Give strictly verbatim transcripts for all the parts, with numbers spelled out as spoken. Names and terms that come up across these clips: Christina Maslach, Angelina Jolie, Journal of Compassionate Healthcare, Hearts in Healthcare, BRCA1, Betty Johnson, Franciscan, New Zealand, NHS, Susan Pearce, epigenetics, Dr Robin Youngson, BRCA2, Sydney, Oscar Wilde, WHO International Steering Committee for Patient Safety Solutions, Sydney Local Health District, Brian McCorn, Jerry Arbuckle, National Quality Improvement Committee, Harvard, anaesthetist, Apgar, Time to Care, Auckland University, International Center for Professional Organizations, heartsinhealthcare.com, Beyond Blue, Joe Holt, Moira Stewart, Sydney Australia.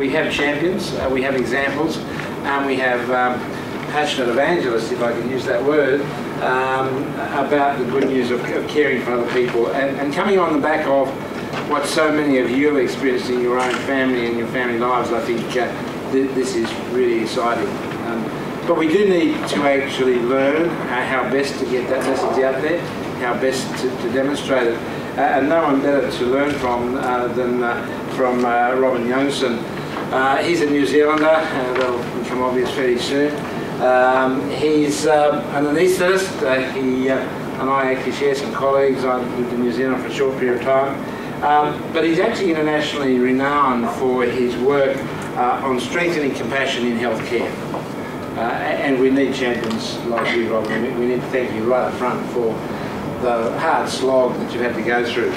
we have champions, uh, we have examples, and we have um, passionate evangelists, if I can use that word, um, about the good news of, of caring for other people, and, and coming on the back of what so many of you are experiencing in your own family and your family lives. I think uh, th this is really exciting. Um, but we do need to actually learn uh, how best to get that message out there, how best to, to demonstrate it. Uh, and no one better to learn from uh, than uh, from uh, Robin Youngson. Uh, he's a New Zealander, uh, that will become obvious fairly soon. Um, he's uh, an anaesthetist. Uh, he uh, and I actually share some colleagues. I lived in New Zealand for a short period of time. Um, but he's actually internationally renowned for his work uh, on strengthening compassion in healthcare. Uh, and we need champions like you, Robin. We need to thank you right up front for the hard slog that you've had to go through.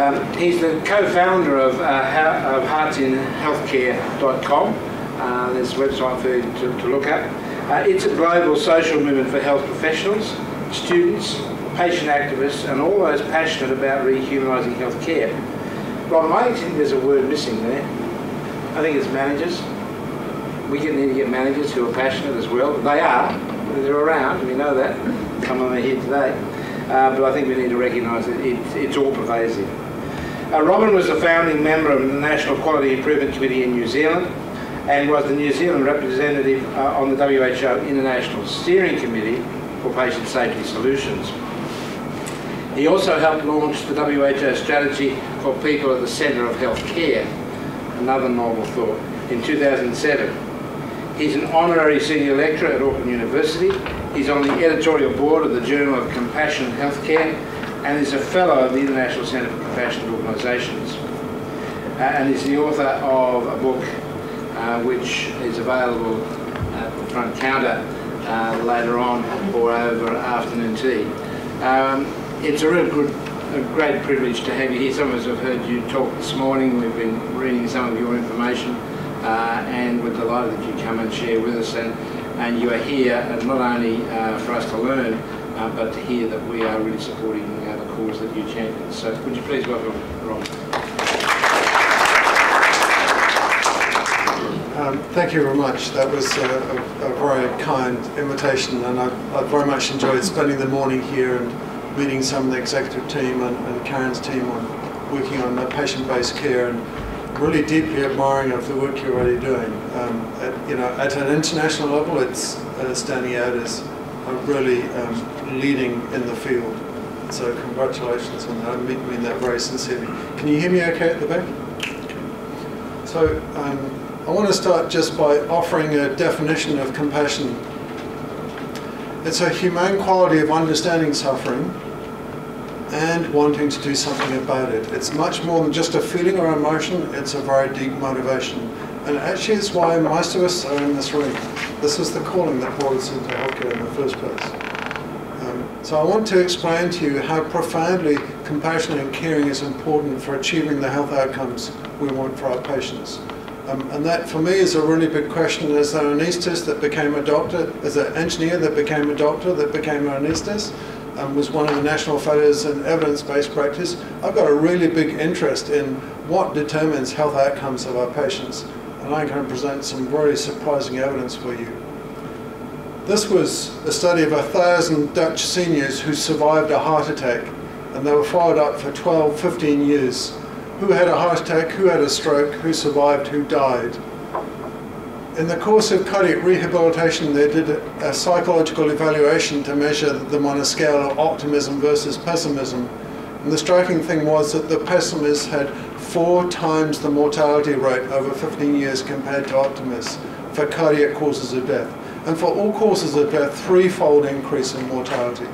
Um, he's the co-founder of, uh, of hearts in healthcare dot com. Uh, there's a website for you to, to look at. Uh, it's a global social movement for health professionals, students, patient activists, and all those passionate about rehumanising healthcare. Robin, I think there's a word missing there. I think it's managers. We need to get managers who are passionate as well. They are. They're around. We know that. Some of them are here today. Uh, but I think we need to recognise that it, it, it's all pervasive. Uh, Robin was a founding member of the National Quality Improvement Committee in New Zealand and was the New Zealand representative uh, on the W H O International Steering Committee for Patient Safety Solutions. He also helped launch the W H O strategy for people at the centre of healthcare, another novel thought, in two thousand seven. He's an honorary senior lecturer at Auckland University. He's on the editorial board of the Journal of Compassionate Healthcare and is a fellow of the International Center for Professional Organizations. Uh, and is the author of a book uh, which is available at the front counter uh, later on or over afternoon tea. Um, it's a real good, a great privilege to have you here. Some of us have heard you talk this morning. We've been reading some of your information uh, and we're delighted that you come and share with us. And, And you are here, and not only uh, for us to learn, uh, but to hear that we are really supporting uh, the cause that you champion. So, would you please welcome Robin? Um, thank you very much. That was a, a, a very kind invitation, and I, I very much enjoyed spending the morning here and meeting some of the executive team and, and Karen's team on working on uh, patient-based care. And, really deeply admiring of the work you're already doing. Um, at, you know, at an international level, it's uh, standing out as really um, leading in the field. So congratulations on that. I mean, mean that very sincerely. Can you hear me okay at the back? Okay. So um, I want to start just by offering a definition of compassion. It's a humane quality of understanding suffering and wanting to do something about it. It's much more than just a feeling or emotion, it's a very deep motivation. And actually it's why most of us are in this room. This is the calling that brought us into healthcare in the first place. Um, so I want to explain to you how profoundly compassion and caring is important for achieving the health outcomes we want for our patients. Um, and that for me is a really big question. As an anaesthetist that became a doctor, as an engineer that became a doctor that became an anaesthetist, Um, was one of the national photos in evidence-based practice. I've got a really big interest in what determines health outcomes of our patients, and I'm going to present some very surprising evidence for you. This was a study of a thousand Dutch seniors who survived a heart attack, and they were followed up for twelve, fifteen years. Who had a heart attack, who had a stroke, who survived, who died. In the course of cardiac rehabilitation, they did a psychological evaluation to measure them on a scale of optimism versus pessimism. And the striking thing was that the pessimists had four times the mortality rate over fifteen years compared to optimists for cardiac causes of death. And for all causes of death, threefold increase in mortality.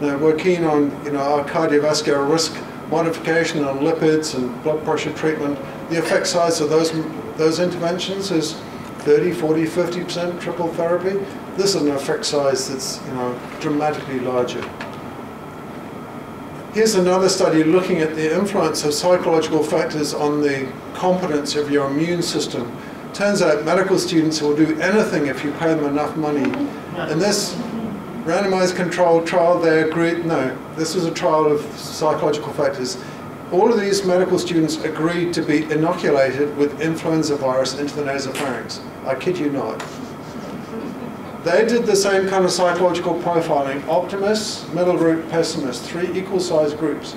Now, we're keen on you know, our cardiovascular risk modification on lipids and blood pressure treatment. The effect size of those, those interventions is thirty, forty, fifty percent triple therapy. This is an effect size that's you know, dramatically larger. Here's another study looking at the influence of psychological factors on the competence of your immune system. Turns out medical students will do anything if you pay them enough money. In this randomized controlled trial, they agreed, no, this was a trial of psychological factors. All of these medical students agreed to be inoculated with influenza virus into the nasopharynx. I kid you not. They did the same kind of psychological profiling. Optimists, middle group, pessimists, three equal-sized groups.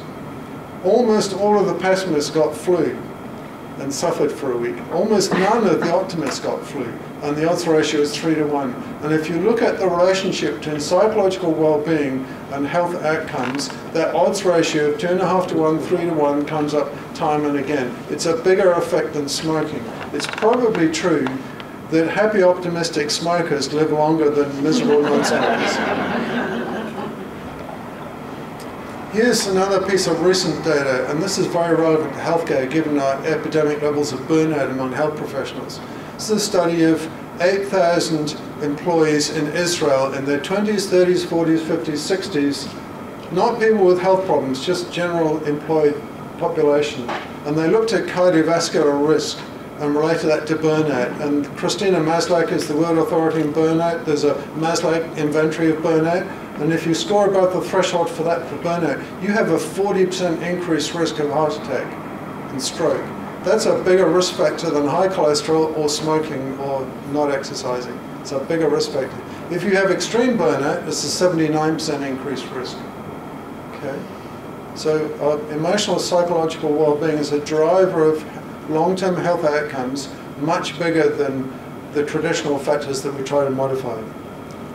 Almost all of the pessimists got flu and suffered for a week. Almost none of the optimists got flu, and the odds ratio is three to one. And if you look at the relationship between psychological well-being and health outcomes, that odds ratio of two and a half to one, three to one comes up time and again. It's a bigger effect than smoking. It's probably true that happy, optimistic smokers live longer than miserable non-smokers. Here's another piece of recent data, and this is very relevant to healthcare given our epidemic levels of burnout among health professionals. This is a study of eight thousand employees in Israel in their twenties, thirties, forties, fifties, sixties, not people with health problems, just general employed population. And they looked at cardiovascular risk and related that to burnout. And Christina Maslach is the world authority in burnout. There's a Maslach inventory of burnout. And if you score above the threshold for that for burnout, you have a forty percent increased risk of heart attack and stroke. That's a bigger risk factor than high cholesterol or smoking or not exercising. It's a bigger risk factor. If you have extreme burnout, it's a seventy-nine percent increased risk. Okay. So uh, emotional psychological well-being is a driver of long-term health outcomes much bigger than the traditional factors that we try to modify.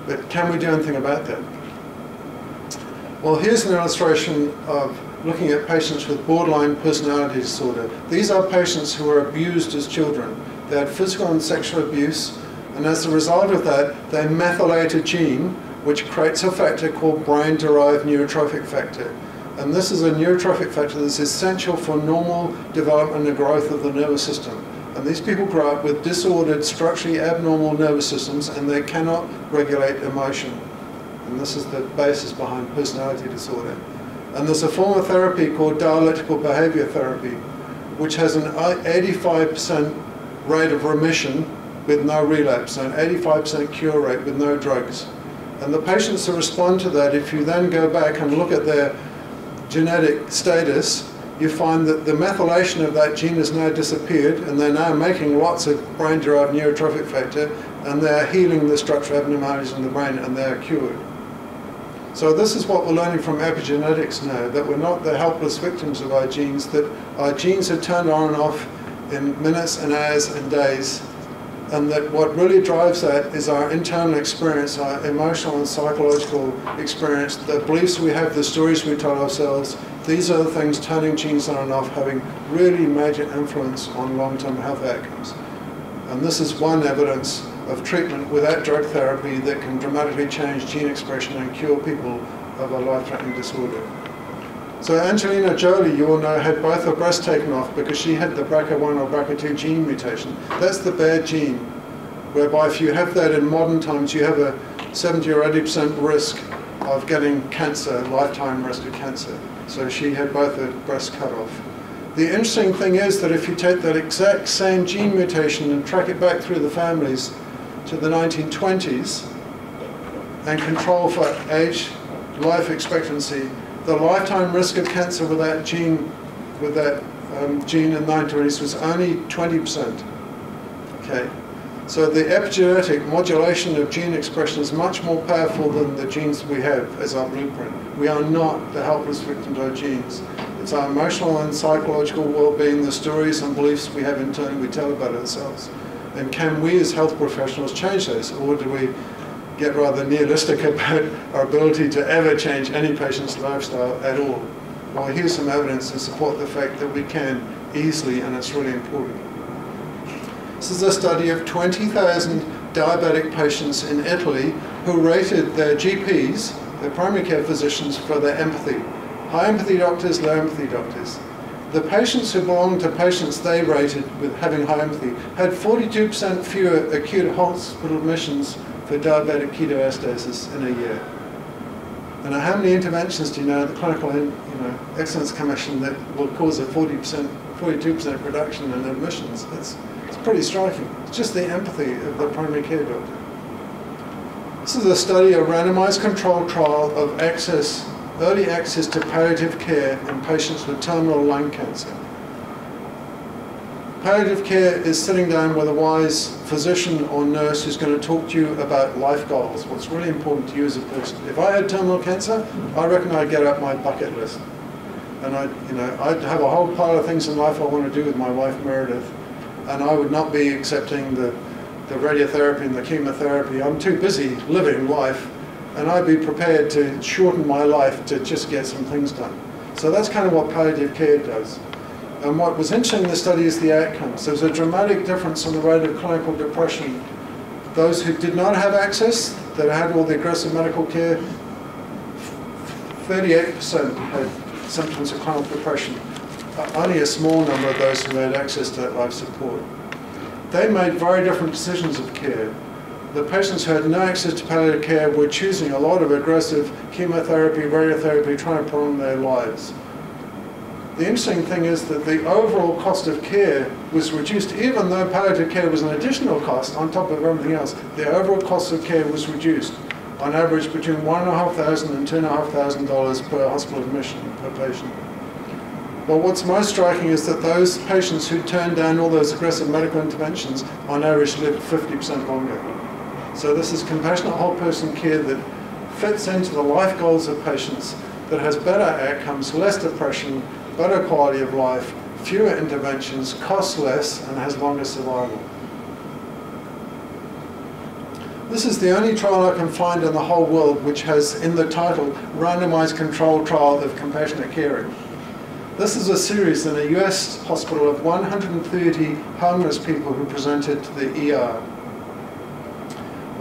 But can we do anything about that? Well, here's an illustration of looking at patients with borderline personality disorder. These are patients who were abused as children. They had physical and sexual abuse, and as a result of that, they methylate a gene which creates a factor called brain-derived neurotrophic factor. And this is a neurotrophic factor that's essential for normal development and growth of the nervous system. And these people grow up with disordered, structurally abnormal nervous systems, and they cannot regulate emotion. And this is the basis behind personality disorder. And there's a form of therapy called dialectical behavior therapy, which has an eighty-five percent rate of remission with no relapse, and an eighty-five percent cure rate with no drugs. And the patients who respond to that, if you then go back and look at their genetic status, you find that the methylation of that gene has now disappeared, and they're now making lots of brain-derived neurotrophic factor, and they're healing the structural abnormalities in the brain, and they're cured. So this is what we're learning from epigenetics now, that we're not the helpless victims of our genes, that our genes are turned on and off in minutes and hours and days, and that what really drives that is our internal experience, our emotional and psychological experience, the beliefs we have, the stories we tell ourselves. These are the things turning genes on and off, having really major influence on long-term health outcomes. And this is one evidence of treatment without drug therapy that can dramatically change gene expression and cure people of a life-threatening disorder. So Angelina Jolie, you all know, had both her breasts taken off because she had the B R C A one or B R C A two gene mutation. That's the bad gene, whereby if you have that in modern times, you have a seventy or eighty percent risk of getting cancer, lifetime risk of cancer. So she had both her breasts cut off. The interesting thing is that if you take that exact same gene mutation and track it back through the families to the nineteen twenties and control for age, life expectancy, the lifetime risk of cancer with that gene, with that um, gene in the nineteen twenties was only twenty percent. Okay, so the epigenetic modulation of gene expression is much more powerful than the genes we have as our blueprint. We are not the helpless victims of our genes. It's our emotional and psychological well-being, the stories and beliefs we have internally we tell about ourselves. And can we as health professionals change those, or do we get rather nihilistic about our ability to ever change any patient's lifestyle at all? Well, here's some evidence to support the fact that we can easily, and it's really important. This is a study of twenty thousand diabetic patients in Italy who rated their G Ps, their primary care physicians, for their empathy. High empathy doctors, low empathy doctors. The patients who belonged to patients they rated with having high empathy had forty-two percent fewer acute hospital admissions for diabetic ketoacidosis in a year. And how many interventions do you know, the Clinical you know, Excellence Commission, that will cause a forty percent, forty-two percent reduction in admissions? It's, it's pretty striking. It's just the empathy of the primary care doctor. This is a study, a randomized controlled trial of access early access to palliative care in patients with terminal lung cancer. Palliative care is sitting down with a wise physician or nurse who's going to talk to you about life goals, what's really important to you as a person. If I had terminal cancer, I reckon I'd get out my bucket list. And I'd, you know, I'd have a whole pile of things in life I want to do with my wife, Meredith. And I would not be accepting the, the radiotherapy and the chemotherapy. I'm too busy living life. And I'd be prepared to shorten my life to just get some things done. So that's kind of what palliative care does. And what was interesting in the study is the outcomes. There was a dramatic difference in the rate of clinical depression. Those who did not have access, that had all the aggressive medical care, thirty-eight percent had symptoms of clinical depression. Only a small number of those who had access to that life support. They made very different decisions of care. The patients who had no access to palliative care were choosing a lot of aggressive chemotherapy, radiotherapy, trying to prolong their lives. The interesting thing is that the overall cost of care was reduced, even though palliative care was an additional cost on top of everything else. The overall cost of care was reduced, on average between one thousand five hundred dollars and two thousand five hundred dollars per hospital admission per patient. But what's most striking is that those patients who turned down all those aggressive medical interventions, on average, lived fifty percent longer. So this is compassionate whole person care that fits into the life goals of patients, that has better outcomes, less depression, better quality of life, fewer interventions, costs less, and has longer survival. This is the only trial I can find in the whole world which has in the title randomized controlled trial of compassionate caring. This is a series in a U S hospital of one hundred thirty homeless people who presented to the E R.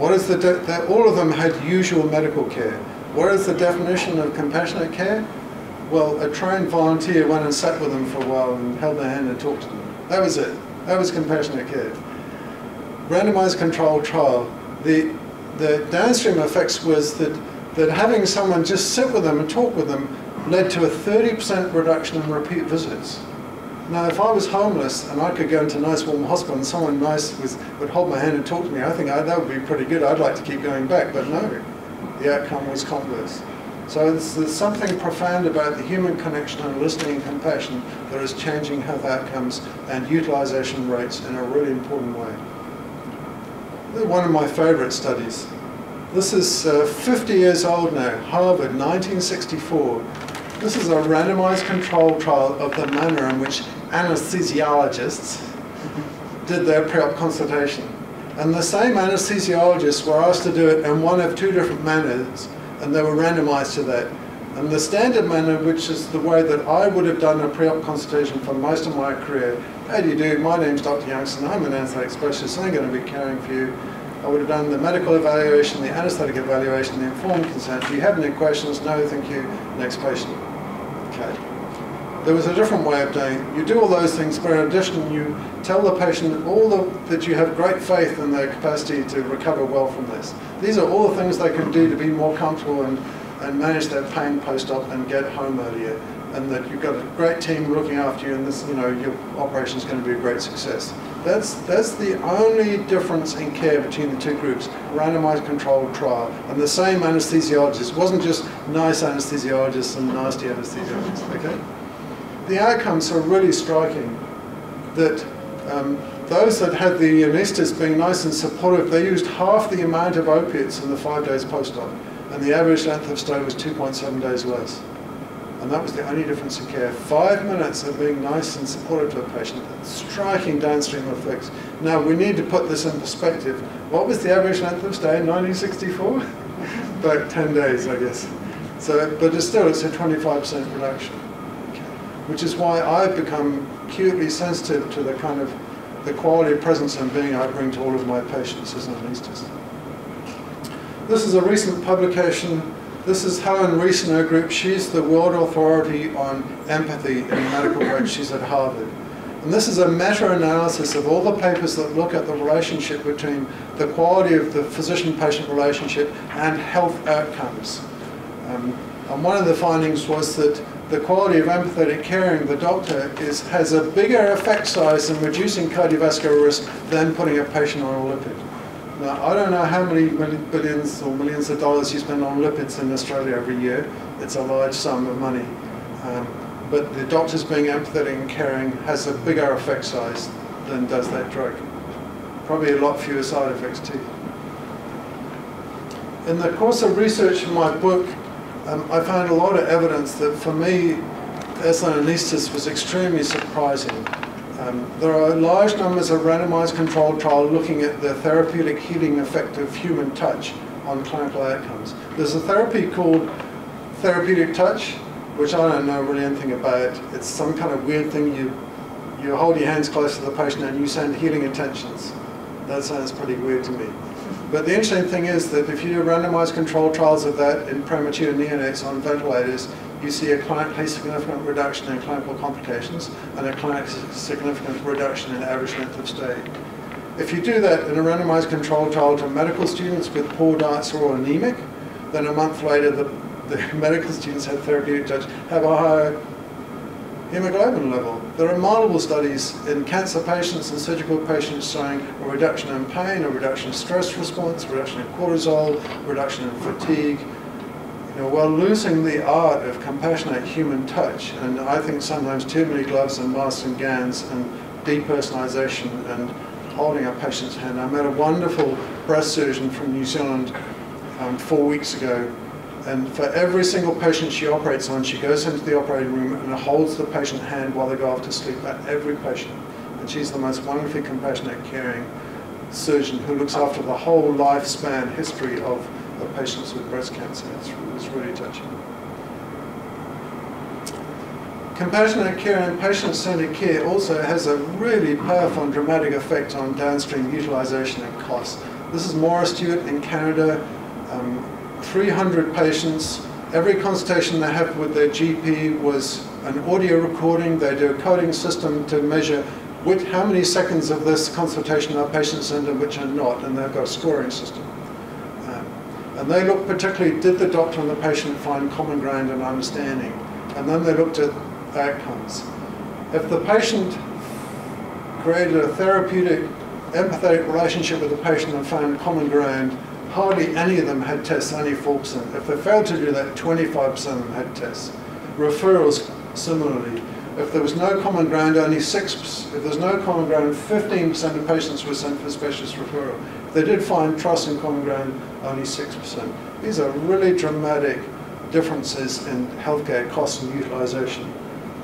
What is the de- all of them had usual medical care. What is the definition of compassionate care? Well, a trained volunteer went and sat with them for a while and held their hand and talked to them. That was it. That was compassionate care. Randomized controlled trial. The, the downstream effects was that, that having someone just sit with them and talk with them led to a thirty percent reduction in repeat visits. Now, if I was homeless and I could go into a nice warm hospital and someone nice was, would hold my hand and talk to me, I think I, that would be pretty good. I'd like to keep going back, but no. The outcome was converse. So there's something profound about the human connection and listening and compassion that is changing health outcomes and utilization rates in a really important way. This is one of my favorite studies. This is uh, fifty years old now, Harvard, nineteen sixty-four. This is a randomized control trial of the manner in which anesthesiologists did their pre-op consultation. And the same anesthesiologists were asked to do it in one of two different manners, and they were randomized to that. And the standard manner, which is the way that I would have done a pre-op consultation for most of my career, how do you do? My name's Doctor Youngson, I'm an anaesthetic specialist, I'm going to be caring for you. I would have done the medical evaluation, the anaesthetic evaluation, the informed consent. Do you have any questions? No, thank you. Next patient. Okay. There was a different way of doing it. You do all those things, but in addition, you tell the patient all the, that you have great faith in their capacity to recover well from this. These are all the things they can do to be more comfortable and, and manage their pain post-op and get home earlier. And that you've got a great team looking after you, and this, you know, your operation is going to be a great success. That's that's the only difference in care between the two groups: randomized controlled trial and the same anesthesiologist. It wasn't just nice anesthesiologists and nasty anesthesiologists. Okay. The outcomes are really striking, that um, those that had the anaesthetists being nice and supportive, they used half the amount of opiates in the five days post-op, and the average length of stay was two point seven days less. And that was the only difference in care. Five minutes of being nice and supportive to a patient, striking downstream effects. Now, we need to put this in perspective. What was the average length of stay in nineteen sixty-four? About ten days, I guess. So, but it's still, it's a twenty-five percent reduction. Which is why I've become acutely sensitive to the kind of the quality of presence and being I bring to all of my patients as an anaesthetist. This is a recent publication. This is Helen Reese and her group. She's the world authority on empathy in medical work. She's at Harvard. And this is a meta-analysis of all the papers that look at the relationship between the quality of the physician-patient relationship and health outcomes. Um, and one of the findings was that the quality of empathetic caring, the doctor, is, has a bigger effect size in reducing cardiovascular risk than putting a patient on a lipid. Now, I don't know how many billions or millions of dollars you spend on lipids in Australia every year. it's a large sum of money. Um, but the doctors being empathetic and caring has a bigger effect size than does that drug. Probably a lot fewer side effects too. In the course of research in my book, um, I found a lot of evidence that for me, as an anaesthetist, was extremely surprising. Um, there are large numbers of randomized controlled trials looking at the therapeutic healing effect of human touch on clinical outcomes. There's a therapy called therapeutic touch, which I don't know really anything about. It's some kind of weird thing. You, you hold your hands close to the patient and you send healing intentions. That sounds pretty weird to me. But the interesting thing is that if you do randomized controlled trials of that in premature neonates on ventilators, you see a clinically significant reduction in clinical complications and a clinically significant reduction in average length of stay. If you do that in a randomized controlled trial to medical students with poor diets or anemic, then a month later the, the medical students have therapeutic touch have a higher hemoglobin level. There are multiple studies in cancer patients and surgical patients showing a reduction in pain, a reduction in stress response, a reduction in cortisol, a reduction in fatigue. You know, while losing the art of compassionate human touch, and I think sometimes too many gloves and masks and gowns and depersonalization and holding a patient's hand. I met a wonderful breast surgeon from New Zealand um, four weeks ago, and for every single patient she operates on, she goes into the operating room and holds the patient's hand while they go off to sleep, at every patient. And she's the most wonderfully compassionate, caring surgeon who looks after the whole lifespan history of the patients with breast cancer. It's, it's really touching. Compassionate care and patient-centered care also has a really powerful and dramatic effect on downstream utilization and cost. This is Moira Stewart in Canada. Um, three hundred patients. Every consultation they have with their G P was an audio recording. They do a coding system to measure which, how many seconds of this consultation are patients in and which are not, and they've got a scoring system. And they looked particularly, did the doctor and the patient find common ground and understanding? And then they looked at outcomes. If the patient created a therapeutic, empathetic relationship with the patient and found common ground, hardly any of them had tests, only four percent. If they failed to do that, twenty-five percent of them had tests. Referrals, similarly. If there was no common ground, only six percent. If there's no common ground, fifteen percent of patients were sent for specialist referral. If they did find trust and common ground, only six percent. These are really dramatic differences in healthcare cost and utilization.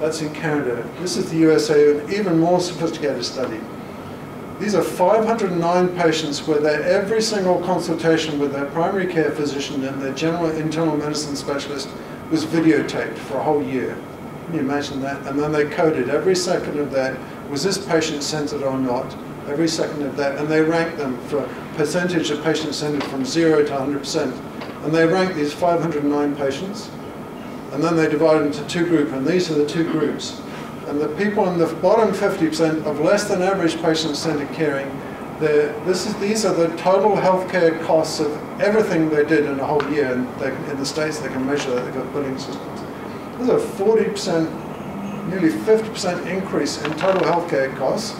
That's in Canada. This is the U S A, an even more sophisticated study. These are five hundred nine patients where their every single consultation with their primary care physician and their general internal medicine specialist was videotaped for a whole year. Can you imagine that? And then they coded every second of that. Was this patient-centered or not? Every second of that. And they ranked them for percentage of patient-centered from zero to one hundred percent. And they ranked these five hundred nine patients. And then they divided into two groups. And these are the two groups. And the people in the bottom fifty percent of less than average patient-centered caring, this is, these are the total healthcare costs of everything they did in a whole year. And they, in the States, they can measure that. They've got billing systems. There's a forty percent, nearly fifty percent increase in total healthcare costs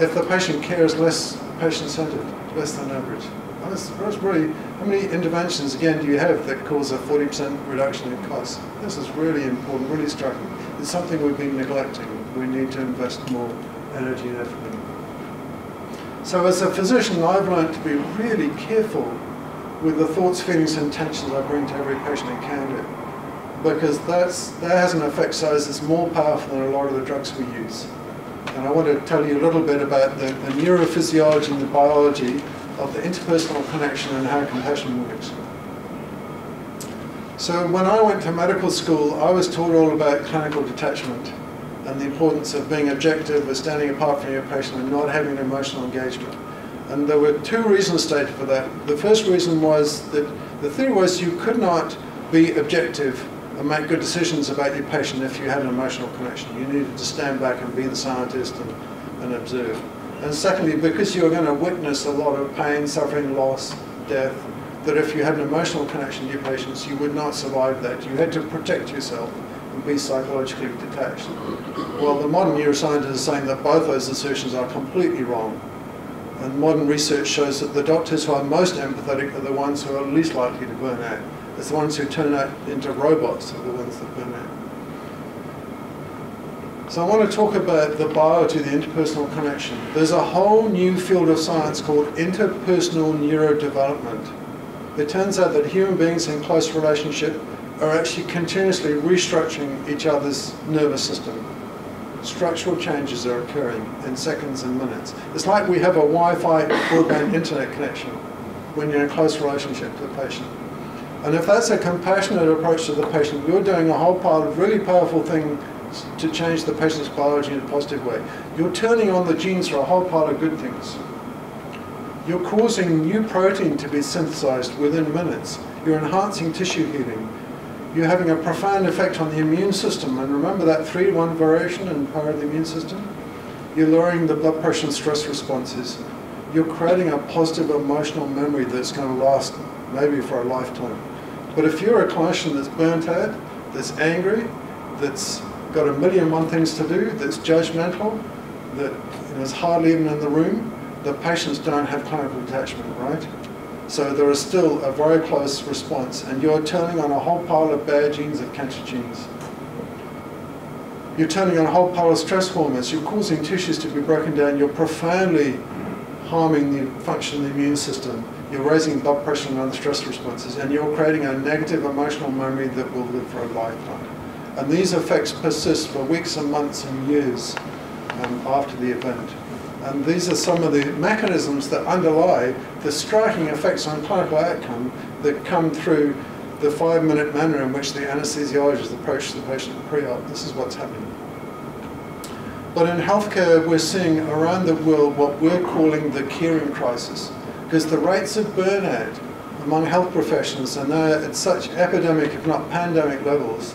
if the patient care is less patient-centered, less than average. That's, that's really, how many interventions, again, do you have that cause a forty percent reduction in costs? This is really important, really striking. It's something we've been neglecting. We need to invest more energy and effort in. So as a physician, I've learned to be really careful with the thoughts, feelings, and intentions I bring to every patient encounter, because that's, that has an effect size that's more powerful than a lot of the drugs we use. And I want to tell you a little bit about the, the neurophysiology and the biology of the interpersonal connection and how compassion works. So when I went to medical school, I was taught all about clinical detachment and the importance of being objective, of standing apart from your patient and not having an emotional engagement. And there were two reasons stated for that. The first reason was that the theory was you could not be objective and make good decisions about your patient if you had an emotional connection. You needed to stand back and be the scientist and, and observe. And secondly, because you were going to witness a lot of pain, suffering, loss, death, that if you had an emotional connection to your patients, you would not survive that. You had to protect yourself and be psychologically detached. Well, the modern neuroscientists are saying that both those assertions are completely wrong. And modern research shows that the doctors who are most empathetic are the ones who are least likely to burn out. It's the ones who turn out into robots are the ones that burn out. So I want to talk about the bio to the interpersonal connection. There's a whole new field of science called interpersonal neurodevelopment. It turns out that human beings in close relationship are actually continuously restructuring each other's nervous system. Structural changes are occurring in seconds and minutes. It's like we have a Wi-Fi broadband internet connection when you're in a close relationship to the patient. And if that's a compassionate approach to the patient, you're doing a whole pile of really powerful things to change the patient's biology in a positive way. You're turning on the genes for a whole pile of good things. You're causing new protein to be synthesized within minutes. You're enhancing tissue healing. You're having a profound effect on the immune system, and remember that three to one variation in power of the immune system? You're lowering the blood pressure and stress responses. You're creating a positive emotional memory that's going to last maybe for a lifetime. But if you're a clinician that's burnt out, that's angry, that's got a million and one things to do, that's judgmental, that is hardly even in the room, the patients don't have clinical detachment, right? So there is still a very close response, and you're turning on a whole pile of bad genes, of cancer genes. You're turning on a whole pile of stress hormones. You're causing tissues to be broken down. You're profoundly harming the function of the immune system. You're raising blood pressure and other stress responses, and you're creating a negative emotional memory that will live for a lifetime. And these effects persist for weeks and months and years um, after the event. And these are some of the mechanisms that underlie the striking effects on clinical outcome that come through the five-minute manner in which the anesthesiologist approaches the patient pre-op. This is what's happening. But in healthcare, we're seeing around the world what we're calling the caring crisis, because the rates of burnout among health professionals are now at such epidemic, if not pandemic levels,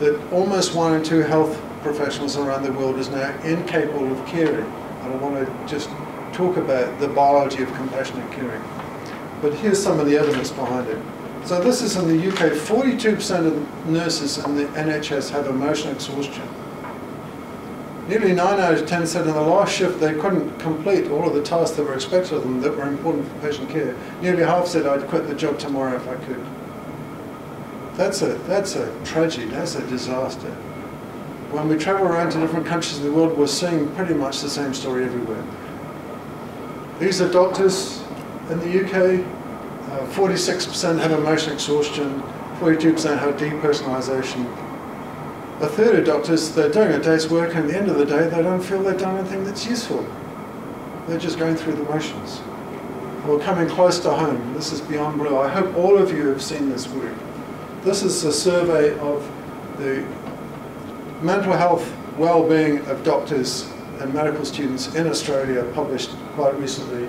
that almost one in two health professionals around the world is now incapable of caring. I want to just talk about the biology of compassionate caring. But here's some of the evidence behind it. So this is in the U K, forty-two percent of the nurses in the N H S have emotional exhaustion. Nearly nine out of ten said in the last shift they couldn't complete all of the tasks that were expected of them that were important for patient care. Nearly half said, I'd quit the job tomorrow if I could. That's a, that's a tragedy, that's a disaster. When we travel around to different countries in the world, we're seeing pretty much the same story everywhere. These are doctors in the U K. forty-six percent uh, have emotional exhaustion, forty-two percent have depersonalisation. A third of doctors, they're doing a day's work, and at the end of the day, they don't feel they've done anything that's useful. They're just going through the motions. We're coming close to home. This is Beyond Blue. I hope all of you have seen this work. This is a survey of the mental health well-being of doctors and medical students in Australia, published quite recently.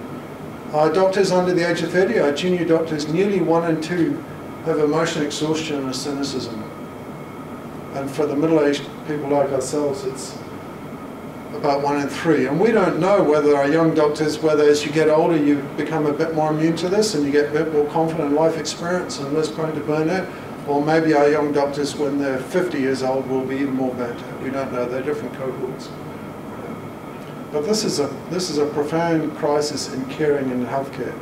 Our doctors under the age of thirty, our junior doctors, nearly one in two have emotional exhaustion and cynicism. And for the middle-aged people like ourselves, it's about one in three. And we don't know whether our young doctors, whether as you get older you become a bit more immune to this and you get a bit more confident in life experience and less prone to burnout. Or maybe our young doctors, when they're fifty years old, will be even more burnt out. We don't know. They're different cohorts. But this is a this is a profound crisis in caring in healthcare,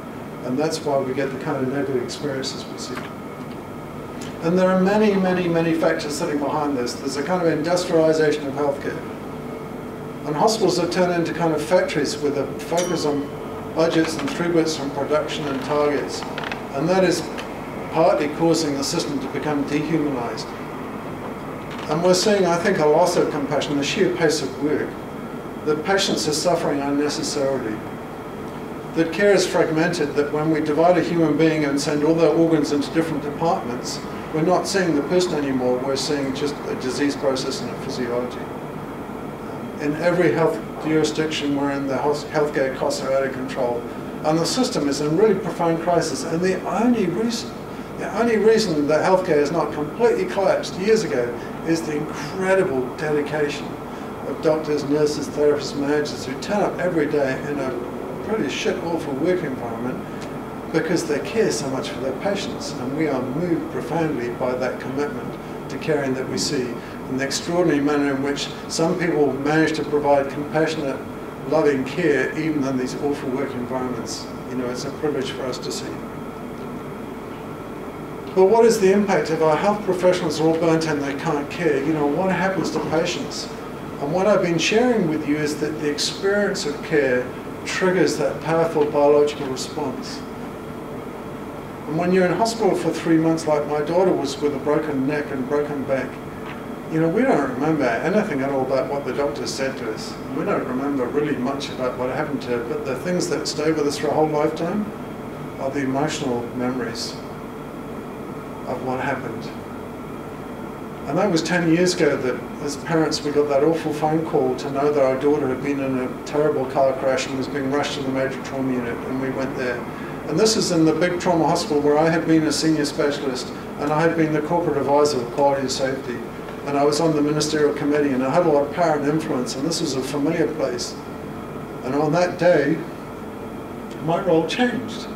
and that's why we get the kind of negative experiences we see. And there are many, many, many factors sitting behind this. There's a kind of industrialization of healthcare, and hospitals have turned into kind of factories with a focus on budgets and throughputs and production and targets, and that is partly causing the system to become dehumanized. And we're seeing, I think, a loss of compassion, the sheer pace of work, that patients are suffering unnecessarily, that care is fragmented, that when we divide a human being and send all their organs into different departments, we're not seeing the person anymore, we're seeing just a disease process and a physiology. In every health jurisdiction we're in, the healthcare costs are out of control, and the system is in really profound crisis, and the only reason The only reason that healthcare has not completely collapsed years ago is the incredible dedication of doctors, nurses, therapists, managers who turn up every day in a pretty shit-awful work environment because they care so much for their patients. And we are moved profoundly by that commitment to caring that we see and the extraordinary manner in which some people manage to provide compassionate, loving care even in these awful work environments. You know, it's a privilege for us to see. Well, what is the impact if our health professionals are all burnt and they can't care? You know, what happens to patients? And what I've been sharing with you is that the experience of care triggers that powerful biological response. And when you're in hospital for three months, like my daughter was with a broken neck and broken back, you know, we don't remember anything at all about what the doctor said to us. We don't remember really much about what happened to her, but the things that stay with us for a whole lifetime are the emotional memories of what happened. And that was ten years ago that, as parents, we got that awful phone call to know that our daughter had been in a terrible car crash and was being rushed to the major trauma unit, and we went there. And this is in the big trauma hospital where I had been a senior specialist, and I had been the corporate advisor of quality and safety, and I was on the ministerial committee, and I had a lot of power and influence, and this was a familiar place. And on that day, my role changed.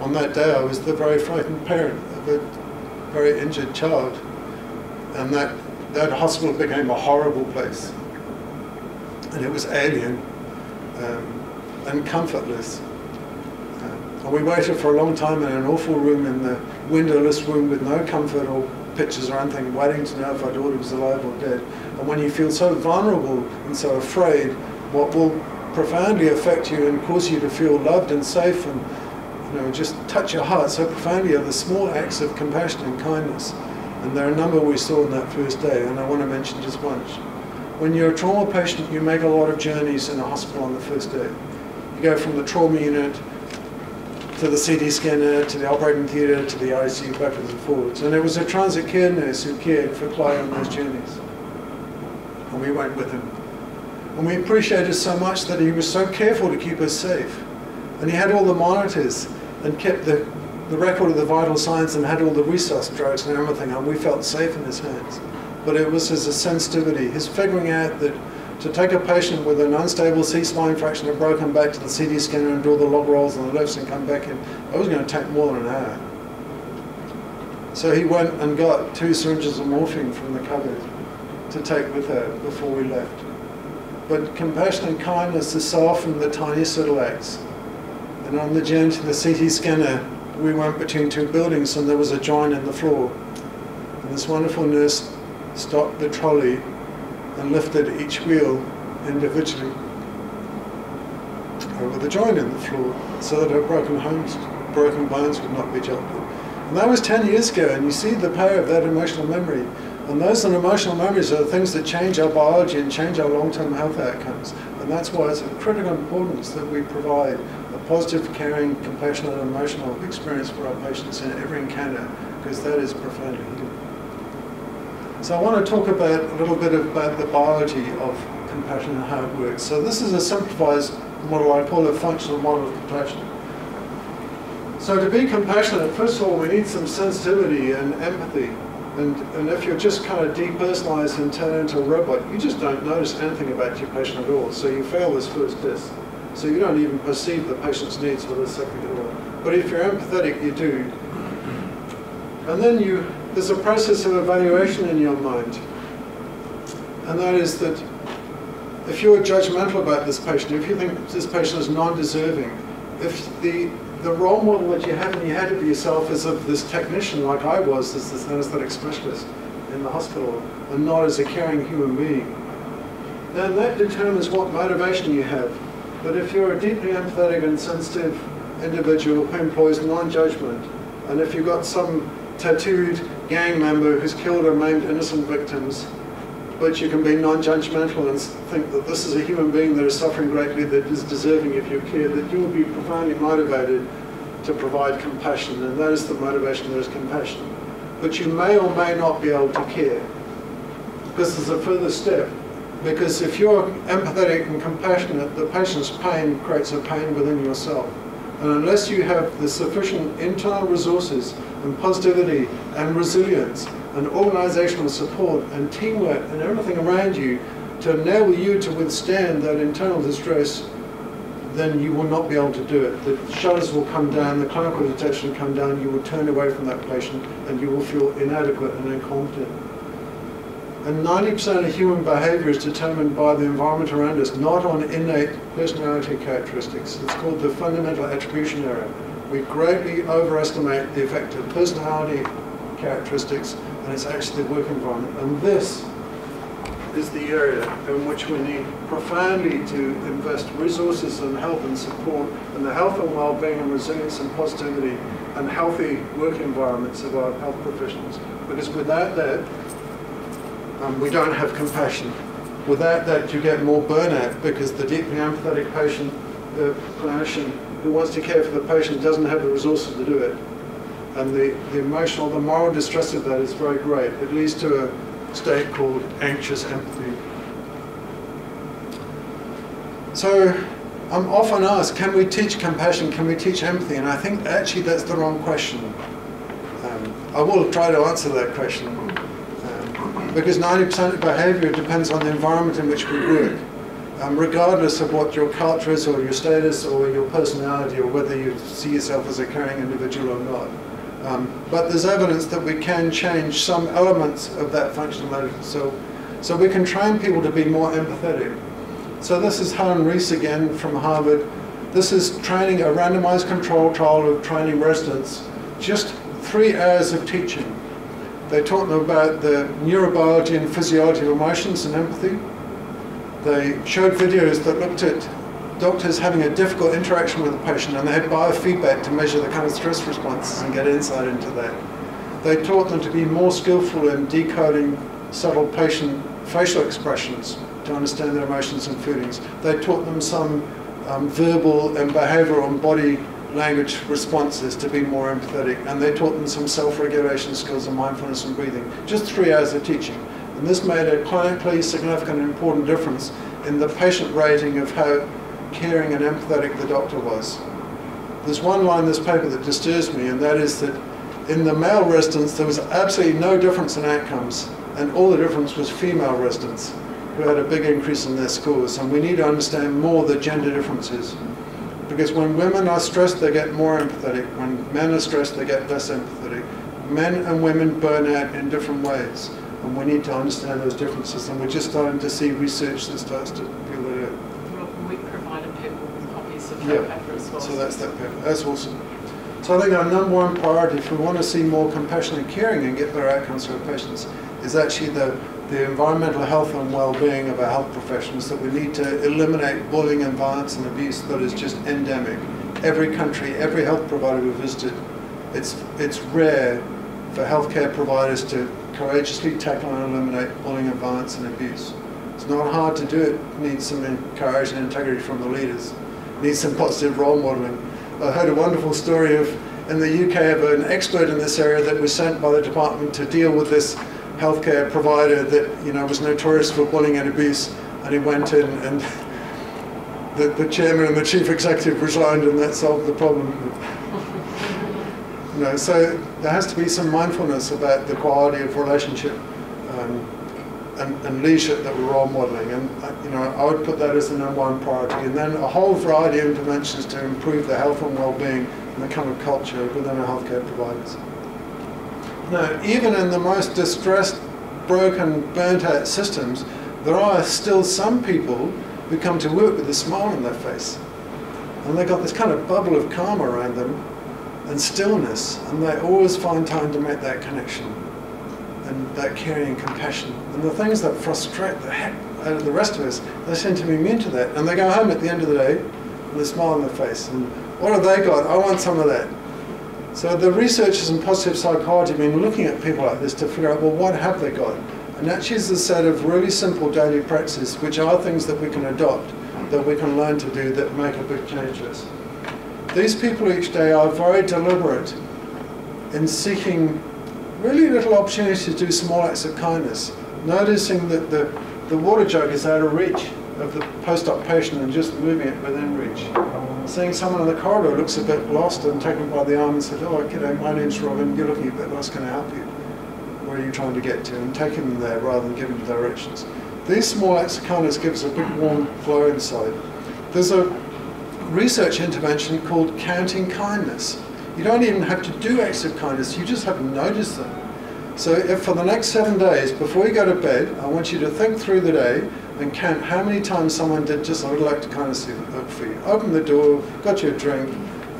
On that day, I was the very frightened parent of a very injured child. And that, that hospital became a horrible place. And it was alien um, and comfortless. Uh, and we waited for a long time in an awful room, in the windowless room with no comfort or pictures or anything, waiting to know if our daughter was alive or dead. And when you feel so vulnerable and so afraid, what will profoundly affect you and cause you to feel loved and safe and, you know, just touch your heart so profoundly are the small acts of compassion and kindness. And there are a number we saw on that first day, and I want to mention just one. When you're a trauma patient, you make a lot of journeys in a hospital on the first day. You go from the trauma unit to the C T scanner, to the operating theatre, to the I C U, backwards and forwards. And there was a transit care nurse who cared for Clive on those journeys. And we went with him. And we appreciated so much that he was so careful to keep us safe. And he had all the monitors and kept the the record of the vital signs and had all the resource drugs and everything, and we felt safe in his hands. But it was his sensitivity, his figuring out that to take a patient with an unstable C-spine fracture and broken back to the C T scanner and do all the log rolls and the lifts and come back in, it was going to take more than an hour. So he went and got two syringes of morphine from the cupboard to take with her before we left. But compassion and kindness is so often the tiniest little acts. And on the journey to the C T scanner, we went between two buildings and there was a join in the floor. And this wonderful nurse stopped the trolley and lifted each wheel individually over the join in the floor so that her broken, homes, broken bones would not be jolted. And that was ten years ago, and you see the power of that emotional memory. And those emotional memories are the things that change our biology and change our long-term health outcomes. And that's why it's of critical importance that we provide positive, caring, compassionate, and emotional experience for our patients in every encounter, because that is profoundly healing. So I want to talk about a little bit about the biology of compassion and how it works. So this is a simplified model, I call a functional model of compassion. So to be compassionate, first of all, we need some sensitivity and empathy. And, and if you're just kind of depersonalized and turned into a robot, you just don't notice anything about your patient at all. So you fail this first test. So you don't even perceive the patient's needs for the second at all. But if you're empathetic, you do. And then you, there's a process of evaluation in your mind. And that is that if you're judgmental about this patient, if you think this patient is non-deserving, if the, the role model that you have in your head of yourself is of this technician, like I was, as this anesthetic specialist in the hospital, and not as a caring human being, then that determines what motivation you have. But if you're a deeply empathetic and sensitive individual who employs non-judgment, and if you've got some tattooed gang member who's killed or maimed innocent victims, but you can be non-judgmental and think that this is a human being that is suffering greatly, that is deserving of your care, that you will be profoundly motivated to provide compassion, and that is the motivation, there is compassion. But you may or may not be able to care. This is a further step. Because if you're empathetic and compassionate, the patient's pain creates a pain within yourself. And unless you have the sufficient internal resources and positivity and resilience and organizational support and teamwork and everything around you to enable you to withstand that internal distress, then you will not be able to do it. The shutters will come down, the clinical detection will come down, you will turn away from that patient, and you will feel inadequate and incompetent. And ninety percent of human behavior is determined by the environment around us, not on innate personality characteristics. It's called the fundamental attribution error, we greatly overestimate the effect of personality characteristics and it's actually the work environment. And this is the area in which we need profoundly to invest resources and help and support in the health and well-being and resilience and positivity and healthy work environments of our health professionals. Because without that, um, we don't have compassion. Without that, you get more burnout because the deeply empathetic patient, the clinician who wants to care for the patient doesn't have the resources to do it. And the, the emotional, the moral distress of that is very great. It leads to a state called anxious empathy. So I'm often asked, can we teach compassion? Can we teach empathy? And I think actually that's the wrong question. Um, I will try to answer that question. Because ninety percent of behavior depends on the environment in which we work, um, regardless of what your culture is or your status or your personality or whether you see yourself as a caring individual or not. Um, but there's evidence that we can change some elements of that functionality. So, so we can train people to be more empathetic. So this is Helen Reese again from Harvard. This is training, a randomized control trial of training residents, just three hours of teaching. They taught them about the neurobiology and physiology of emotions and empathy. They showed videos that looked at doctors having a difficult interaction with the patient, and they had biofeedback to measure the kind of stress responses and get insight into that. They taught them to be more skillful in decoding subtle patient facial expressions to understand their emotions and feelings. They taught them some um, verbal and behavioral and body language responses to be more empathetic, and they taught them some self-regulation skills and mindfulness and breathing. Just three hours of teaching. And this made a clinically significant and important difference in the patient rating of how caring and empathetic the doctor was. There's one line in this paper that disturbs me, and that is that in the male residents there was absolutely no difference in outcomes, and all the difference was female residents who had a big increase in their scores. And we need to understand more the gender differences. Because when women are stressed, they get more empathetic. When men are stressed, they get less empathetic. Men and women burn out in different ways. And we need to understand those differences. And we're just starting to see research that starts to peel that out. Well, we provided people with copies of that yeah. paper as well. So that's that paper. That's awesome. So I think our number one priority, if we want to see more compassion and caring and get better outcomes for our patients, is actually the, the environmental health and well-being of our health professionals, that we need to eliminate bullying and violence and abuse that is just endemic. Every country, every health provider we've visited, it's, it's rare for healthcare providers to courageously tackle and eliminate bullying and violence and abuse. It's not hard to do it. It needs some courage and integrity from the leaders. It needs some positive role modeling. I heard a wonderful story of, in the U K, of an expert in this area that was sent by the department to deal with this healthcare provider that, you know, was notorious for bullying and abuse, and he went in and the, the chairman and the chief executive resigned, and that solved the problem. You know, so there has to be some mindfulness about the quality of relationship um, and, and leadership that we're role modeling, and you know, I would put that as the number one priority, and then a whole variety of interventions to improve the health and well-being and the kind of culture within our healthcare providers. Now, even in the most distressed, broken, burnt-out systems, there are still some people who come to work with a smile on their face. And they've got this kind of bubble of calm around them and stillness, and they always find time to make that connection and that caring and compassion. And the things that frustrate the heck out of the rest of us, they seem to be immune to that. And they go home at the end of the day with a smile on their face. And what have they got? I want some of that. So the researchers in positive psychology have been looking at people like this to figure out, well, what have they got? And that is a set of really simple daily practices, which are things that we can adopt, that we can learn to do, that make a big change to us. These people each day are very deliberate in seeking really little opportunities to do small acts of kindness, noticing that the, the water jug is out of reach of the post-op patient and just moving it within reach. Seeing someone in the corridor looks a bit lost and taken by the arm and said, "Oh, kiddo, my name's Robin, you're looking a bit lost, can I help you? Where are you trying to get to?" And taking them there rather than giving them directions. These small acts of kindness give us a big warm glow inside. There's a research intervention called counting kindness. You don't even have to do acts of kindness, you just have to notice them. So if for the next seven days, before you go to bed, I want you to think through the day and count how many times someone did just a little act of kindness for you. Open the door, got you a drink,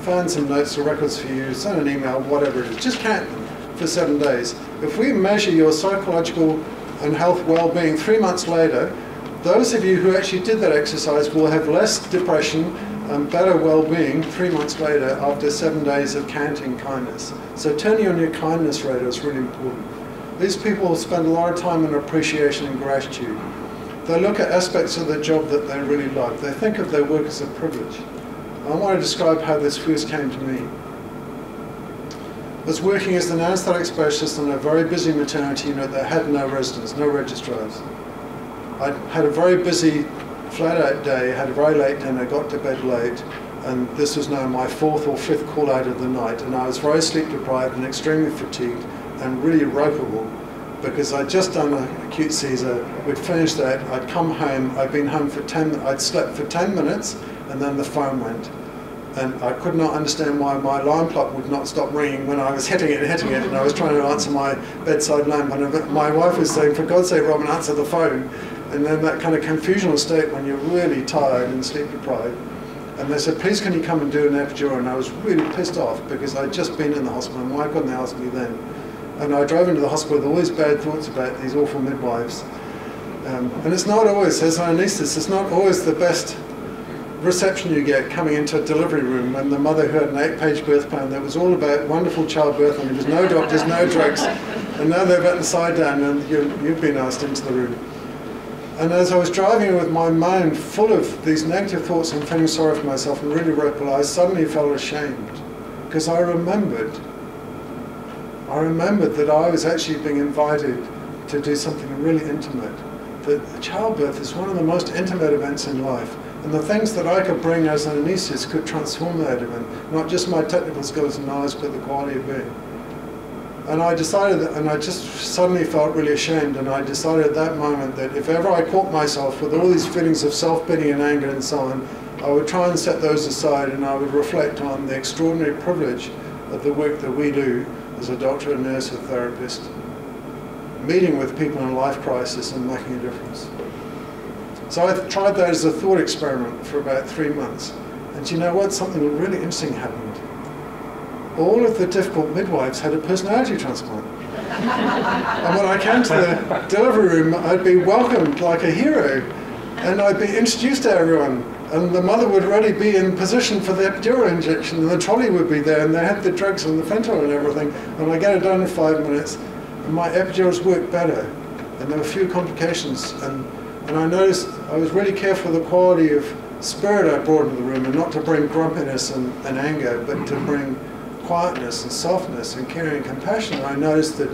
find some notes or records for you, send an email, whatever it is. Just count them for seven days. If we measure your psychological and health well-being three months later, those of you who actually did that exercise will have less depression and better well-being three months later after seven days of counting kindness. So turning on your kindness radar is really important. These people spend a lot of time on appreciation and gratitude. They look at aspects of their job that they really like. They think of their work as a privilege. I want to describe how this first came to me. I was working as an anaesthetic specialist on a very busy maternity unit that had no residents, no registrars. I had a very busy flat-out day, had a very late dinner, got to bed late, and this was now my fourth or fifth call-out of the night, and I was very sleep-deprived and extremely fatigued and really ropeable because I'd just done an acute Caesar, we'd finished that, I'd come home, I'd been home for ten, I'd slept for ten minutes, and then the phone went. And I could not understand why my alarm clock would not stop ringing when I was hitting it, hitting it, and I was trying to answer my bedside lamp, and my wife was saying, for God's sake, Robin, answer the phone. And then that kind of confusional state when you're really tired and sleep deprived. And they said, please can you come and do an epidural? And I was really pissed off because I'd just been in the hospital and why couldn't they ask me then? And I drove into the hospital with all these bad thoughts about these awful midwives. Um, and it's not always, as an anaesthetist, it's not always the best reception you get coming into a delivery room when the mother who had an eight-page birth plan that was all about wonderful childbirth and there was no doctors, no drugs. And now they're about the side down and you, you've been asked into the room. And as I was driving with my mind full of these negative thoughts and feeling sorry for myself and really repelled, I suddenly felt ashamed because I remembered, I remembered that I was actually being invited to do something really intimate. That childbirth is one of the most intimate events in life, and the things that I could bring as an anaesthetist could transform that event, not just my technical skills and knowledge, but the quality of being. And I decided, that, and I just suddenly felt really ashamed, and I decided at that moment that if ever I caught myself with all these feelings of self-pity and anger and so on, I would try and set those aside and I would reflect on the extraordinary privilege of the work that we do as a doctor, a nurse, a therapist, meeting with people in a life crisis and making a difference. So I tried that as a thought experiment for about three months. And you know what? Something really interesting happened. All of the difficult midwives had a personality transplant. And when I came to the delivery room, I'd be welcomed like a hero. And I'd be introduced to everyone. And the mother would already be in position for the epidural injection. And the trolley would be there. And they had the drugs and the fentanyl and everything. And I get it done in five minutes. And my epidurals worked better. And there were few complications. And, and I noticed I was really careful of the quality of spirit I brought into the room. And not to bring grumpiness and, and anger, but to bring quietness and softness and caring and compassion. And I noticed that,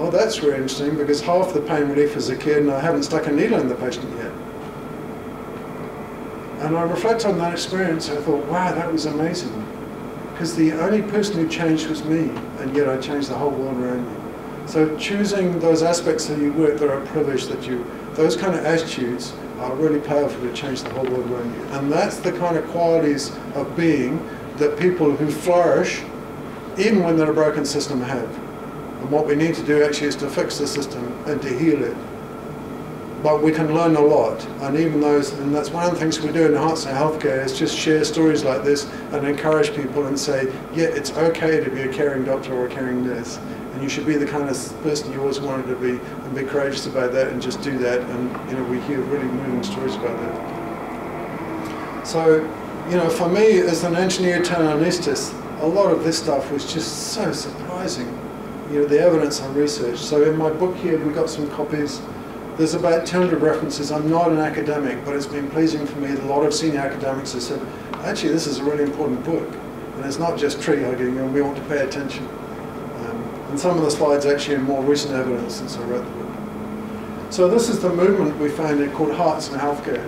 oh, that's really interesting because half the pain relief is occurred and I haven't stuck a needle in the patient yet. And I reflected on that experience and I thought, wow, that was amazing. Because the only person who changed was me, and yet I changed the whole world around me. So choosing those aspects of your work that are a privilege, that you, those kind of attitudes are really powerful to change the whole world around you. And that's the kind of qualities of being that people who flourish even when they're a broken system have. And what we need to do actually is to fix the system and to heal it. But we can learn a lot, and even those, and that's one of the things we do in Hearts in Healthcare is just share stories like this and encourage people and say, yeah, it's okay to be a caring doctor or a caring nurse, and you should be the kind of person you always wanted to be, and be courageous about that and just do that, and you know, we hear really moving stories about that. So, you know, for me as an engineer turned anaesthetist, a lot of this stuff was just so surprising, you know, the evidence and research. So in my book here, we got some copies. There's about two hundred references. I'm not an academic, but it's been pleasing for me. A lot of senior academics have said, actually, this is a really important book. And it's not just tree hugging, and we want to pay attention. Um, and some of the slides actually are more recent evidence since I wrote the book. So this is the movement we founded called Hearts in Healthcare.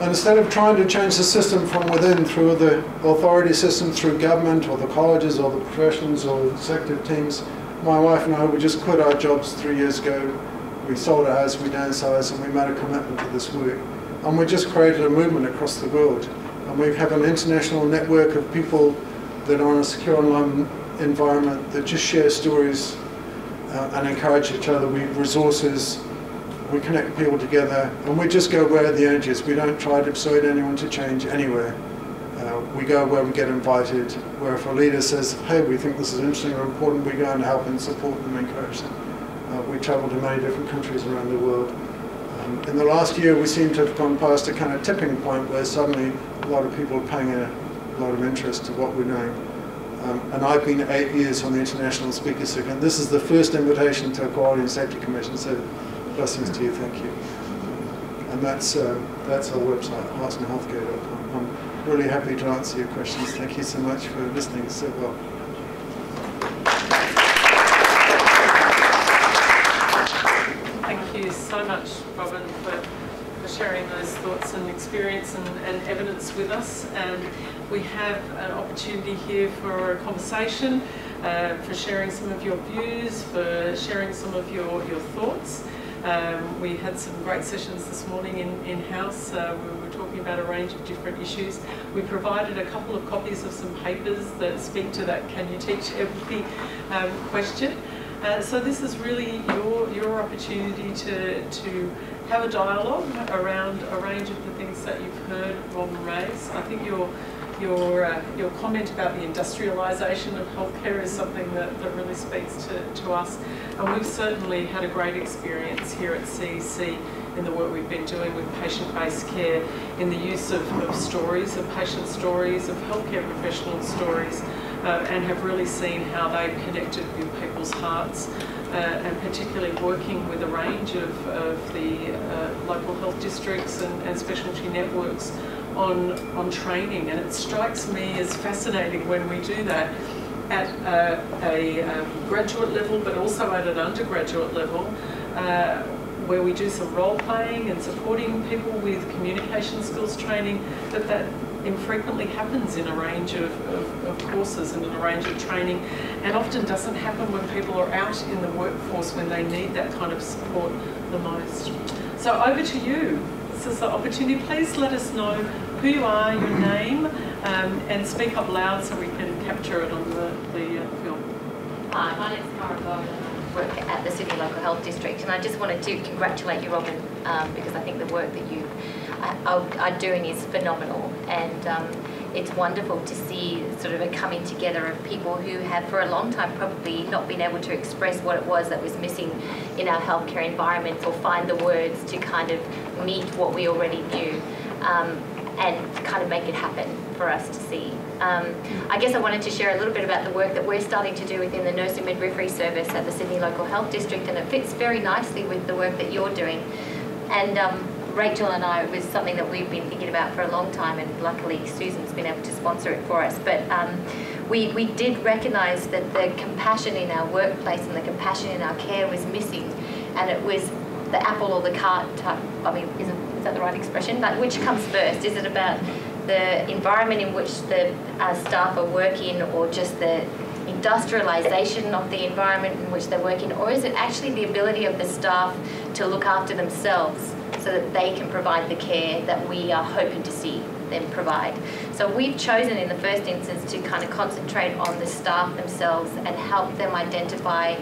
And instead of trying to change the system from within through the authority system, through government, or the colleges, or the professions, or the executive teams, my wife and I, we just quit our jobs three years ago. We sold our house, we downsized, and we made a commitment to this work. And we just created a movement across the world. And we have an international network of people that are in a secure online environment that just share stories uh, and encourage each other. We have resources. We connect people together, and we just go where the energy is. We don't try to persuade anyone to change anywhere. Uh, we go where we get invited, where if a leader says, hey, we think this is interesting or important, we go and help and support them, encourage them. Uh, we travel to many different countries around the world. Um, in the last year, we seem to have gone past a kind of tipping point where suddenly a lot of people are paying a lot of interest to what we're doing. Um, and I've been eight years on the International Speaker Circuit, and this is the first invitation to a Quality and Safety Commission, so blessings to you, thank you. And that's, uh, that's our website, hearts in healthcare dot com. I'm really happy to answer your questions. Thank you so much for listening so well. Thank you so much, Robin, for, for sharing those thoughts and experience and, and evidence with us. And we have an opportunity here for a conversation, uh, for sharing some of your views, for sharing some of your, your thoughts. Um, we had some great sessions this morning in, in-house. Uh, we were talking about a range of different issues. We provided a couple of copies of some papers that speak to that can you teach empathy um, question. Uh, so this is really your, your opportunity to, to have a dialogue around a range of the things that you've heard Robin raise. I think your, your, uh, your comment about the industrialisation of healthcare is something that, that really speaks to, to us. And we've certainly had a great experience here at C E C in the work we've been doing with patient-based care, in the use of, of stories, of patient stories, of healthcare professional stories, uh, and have really seen how they've connected with people's hearts. Uh, and particularly working with a range of, of the uh, local health districts and, and specialty networks on, on training. And it strikes me as fascinating when we do that at uh, a um, graduate level, but also at an undergraduate level, uh, where we do some role playing and supporting people with communication skills training, that that infrequently happens in a range of, of, of courses and in a range of training, and often doesn't happen when people are out in the workforce when they need that kind of support the most. So over to you. This is the opportunity. Please let us know who you are, your name, um, and speak up loud so we can capture it on the, the uh, film. Hi, my name is Moira Stewart. Work at the Sydney Local Health District, and I just wanted to congratulate you, Robin, um, because I think the work that you are, are doing is phenomenal, and um, it's wonderful to see sort of a coming together of people who have for a long time probably not been able to express what it was that was missing in our healthcare environments, or find the words to kind of meet what we already knew um, and kind of make it happen for us to see. Um, I guess I wanted to share a little bit about the work that we're starting to do within the nursing midwifery service at the Sydney Local Health District, and it fits very nicely with the work that you're doing. And um, Rachel and I, it was something that we've been thinking about for a long time, and luckily Susan's been able to sponsor it for us. But um, we, we did recognise that the compassion in our workplace and the compassion in our care was missing, and it was the apple or the cart type, I mean, is, it, is that the right expression? Like, which comes first? Is it about the environment in which the uh, staff are working, or just the industrialisation of the environment in which they work in, or is it actually the ability of the staff to look after themselves so that they can provide the care that we are hoping to see them provide? So we've chosen in the first instance to kind of concentrate on the staff themselves and help them identify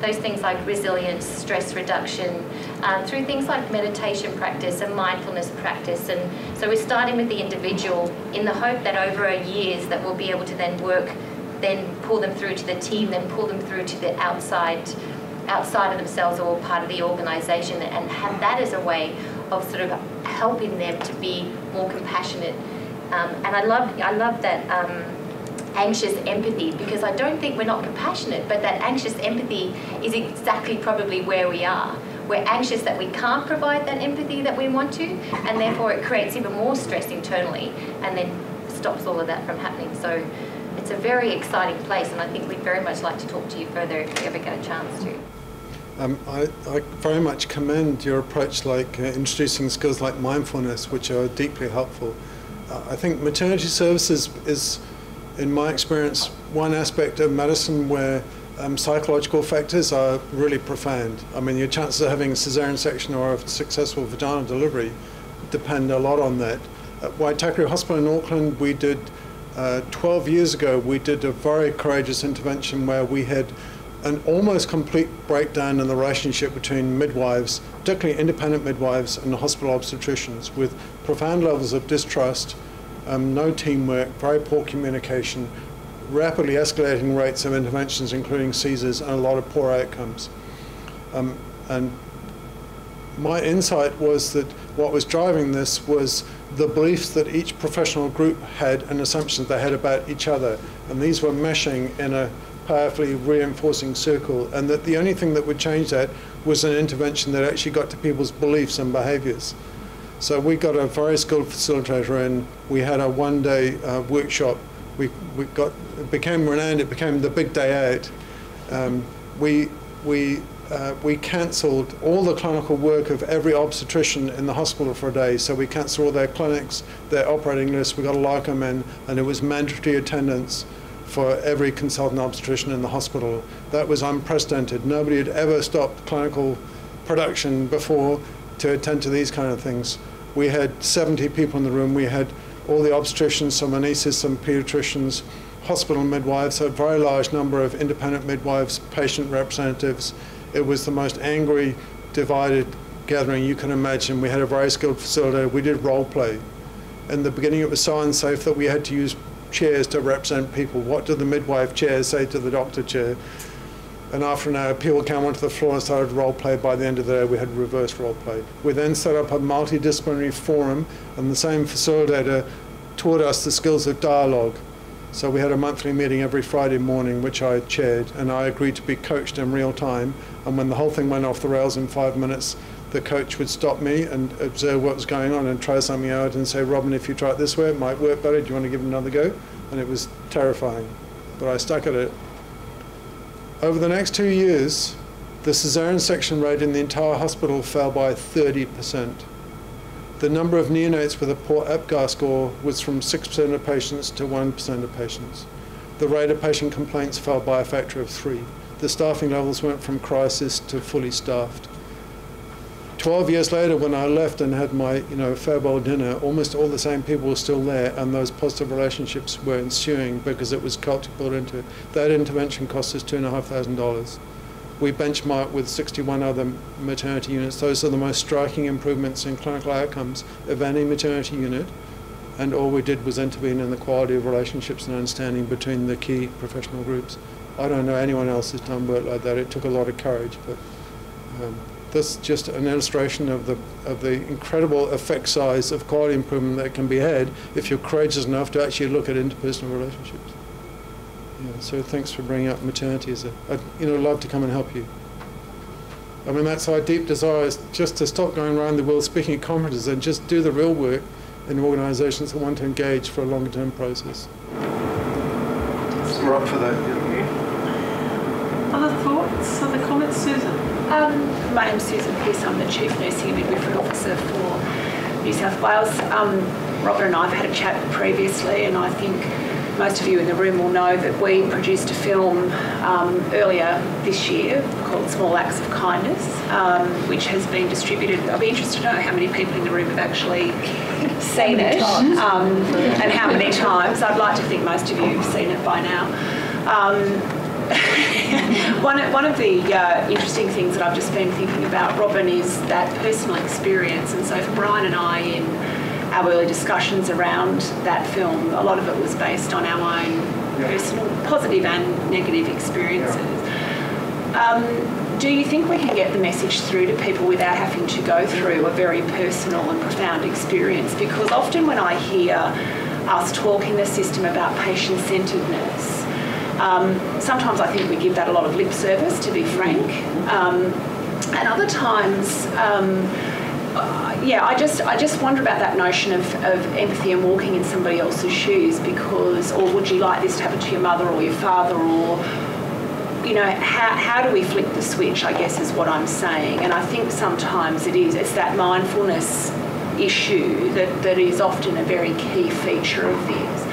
those things like resilience, stress reduction, um, through things like meditation practice and mindfulness practice. And so we're starting with the individual in the hope that over years that we'll be able to then work, then pull them through to the team, then pull them through to the outside, outside of themselves or part of the organisation, and have that as a way of sort of helping them to be more compassionate. Um, and I love, I love that. Um, anxious empathy, because I don't think we're not compassionate, but that anxious empathy is exactly probably where we are. We're anxious that we can't provide that empathy that we want to, and therefore it creates even more stress internally and then stops all of that from happening. So it's a very exciting place, and I think we'd very much like to talk to you further if we ever get a chance to. Um, I, I very much commend your approach, like uh, introducing skills like mindfulness, which are deeply helpful. Uh, I think maternity services is, in my experience, one aspect of medicine where um, psychological factors are really profound. I mean, your chances of having a caesarean section or a successful vaginal delivery depend a lot on that. At Waitakere Hospital in Auckland, we did, uh, twelve years ago, we did a very courageous intervention where we had an almost complete breakdown in the relationship between midwives, particularly independent midwives, and hospital obstetricians, with profound levels of distrust, um, no teamwork, very poor communication, rapidly escalating rates of interventions, including seizures, and a lot of poor outcomes. Um, and my insight was that what was driving this was the beliefs that each professional group had and assumptions they had about each other. And these were meshing in a powerfully reinforcing circle, and that the only thing that would change that was an intervention that actually got to people's beliefs and behaviors. So we got a very skilled facilitator in. We had a one-day uh, workshop. We, we got, it became renowned, it became the big day out. Um, we we, uh, we cancelled all the clinical work of every obstetrician in the hospital for a day. So we cancelled all their clinics, their operating lists. We got a locum in, and it was mandatory attendance for every consultant obstetrician in the hospital. That was unprecedented. Nobody had ever stopped clinical production before to attend to these kind of things. We had seventy people in the room. We had all the obstetricians, some anaesthetists, some pediatricians, hospital midwives, so a very large number of independent midwives, patient representatives. It was the most angry, divided gathering you can imagine. We had a very skilled facilitator. We did role play. In the beginning, it was so unsafe that we had to use chairs to represent people. What did the midwife chair say to the doctor chair? And after an hour, people came onto the floor and started role play. By the end of the day, we had reverse role play. We then set up a multidisciplinary forum, and the same facilitator taught us the skills of dialogue. So we had a monthly meeting every Friday morning, which I chaired, and I agreed to be coached in real time. And when the whole thing went off the rails in five minutes, the coach would stop me and observe what was going on and try something out and say, Robin, if you try it this way, it might work better. Do you want to give it another go? And it was terrifying, but I stuck at it. Over the next two years, the caesarean section rate in the entire hospital fell by thirty percent. The number of neonates with a poor A P G A R score was from six percent of patients to one percent of patients. The rate of patient complaints fell by a factor of three. The staffing levels went from crisis to fully staffed. Twelve years later, when I left and had my, you know, farewell dinner, almost all the same people were still there, and those positive relationships were ensuing because it was culture built into it. That intervention cost us two and a half thousand dollars. We benchmarked with sixty-one other maternity units. Those are the most striking improvements in clinical outcomes of any maternity unit, and all we did was intervene in the quality of relationships and understanding between the key professional groups. I don't know anyone else who's done work like that. It took a lot of courage, but. Um, That's just an illustration of the, of the incredible effect size of quality improvement that can be had if you're courageous enough to actually look at interpersonal relationships. Yeah, so thanks for bringing up maternity. As a, I'd you know, love to come and help you. I mean, that's our deep desire, is just to stop going around the world speaking at conferences and just do the real work in organizations that want to engage for a longer term process. So we're up for that. Yeah. Other thoughts, other comments, Susan? Um, my name's Susan Pearce. I'm the Chief Nursing and Midwifery Officer for New South Wales. Um, Robin and I have had a chat previously, and I think most of you in the room will know that we produced a film um, earlier this year called Small Acts of Kindness, um, which has been distributed. I'd be interested to know how many people in the room have actually seen it um, and how many times. I'd like to think most of you have seen it by now. Um, one, one of the uh, interesting things that I've just been thinking about, Robin, is that personal experience. And so for Brian and I, in our early discussions around that film, a lot of it was based on our own yeah. personal positive and negative experiences. Yeah. Um, do you think we can get the message through to people without having to go through a very personal and profound experience? Because often when I hear us talk in the system about patient-centeredness, Um, sometimes I think we give that a lot of lip service, to be frank, um, and other times, um, uh, yeah, I just I just wonder about that notion of, of empathy and walking in somebody else's shoes, because, or would you like this to happen to your mother or your father, or, you know, how how do we flip the switch, I guess, is what I'm saying. And I think sometimes it is, it's that mindfulness issue that, that is often a very key feature of this.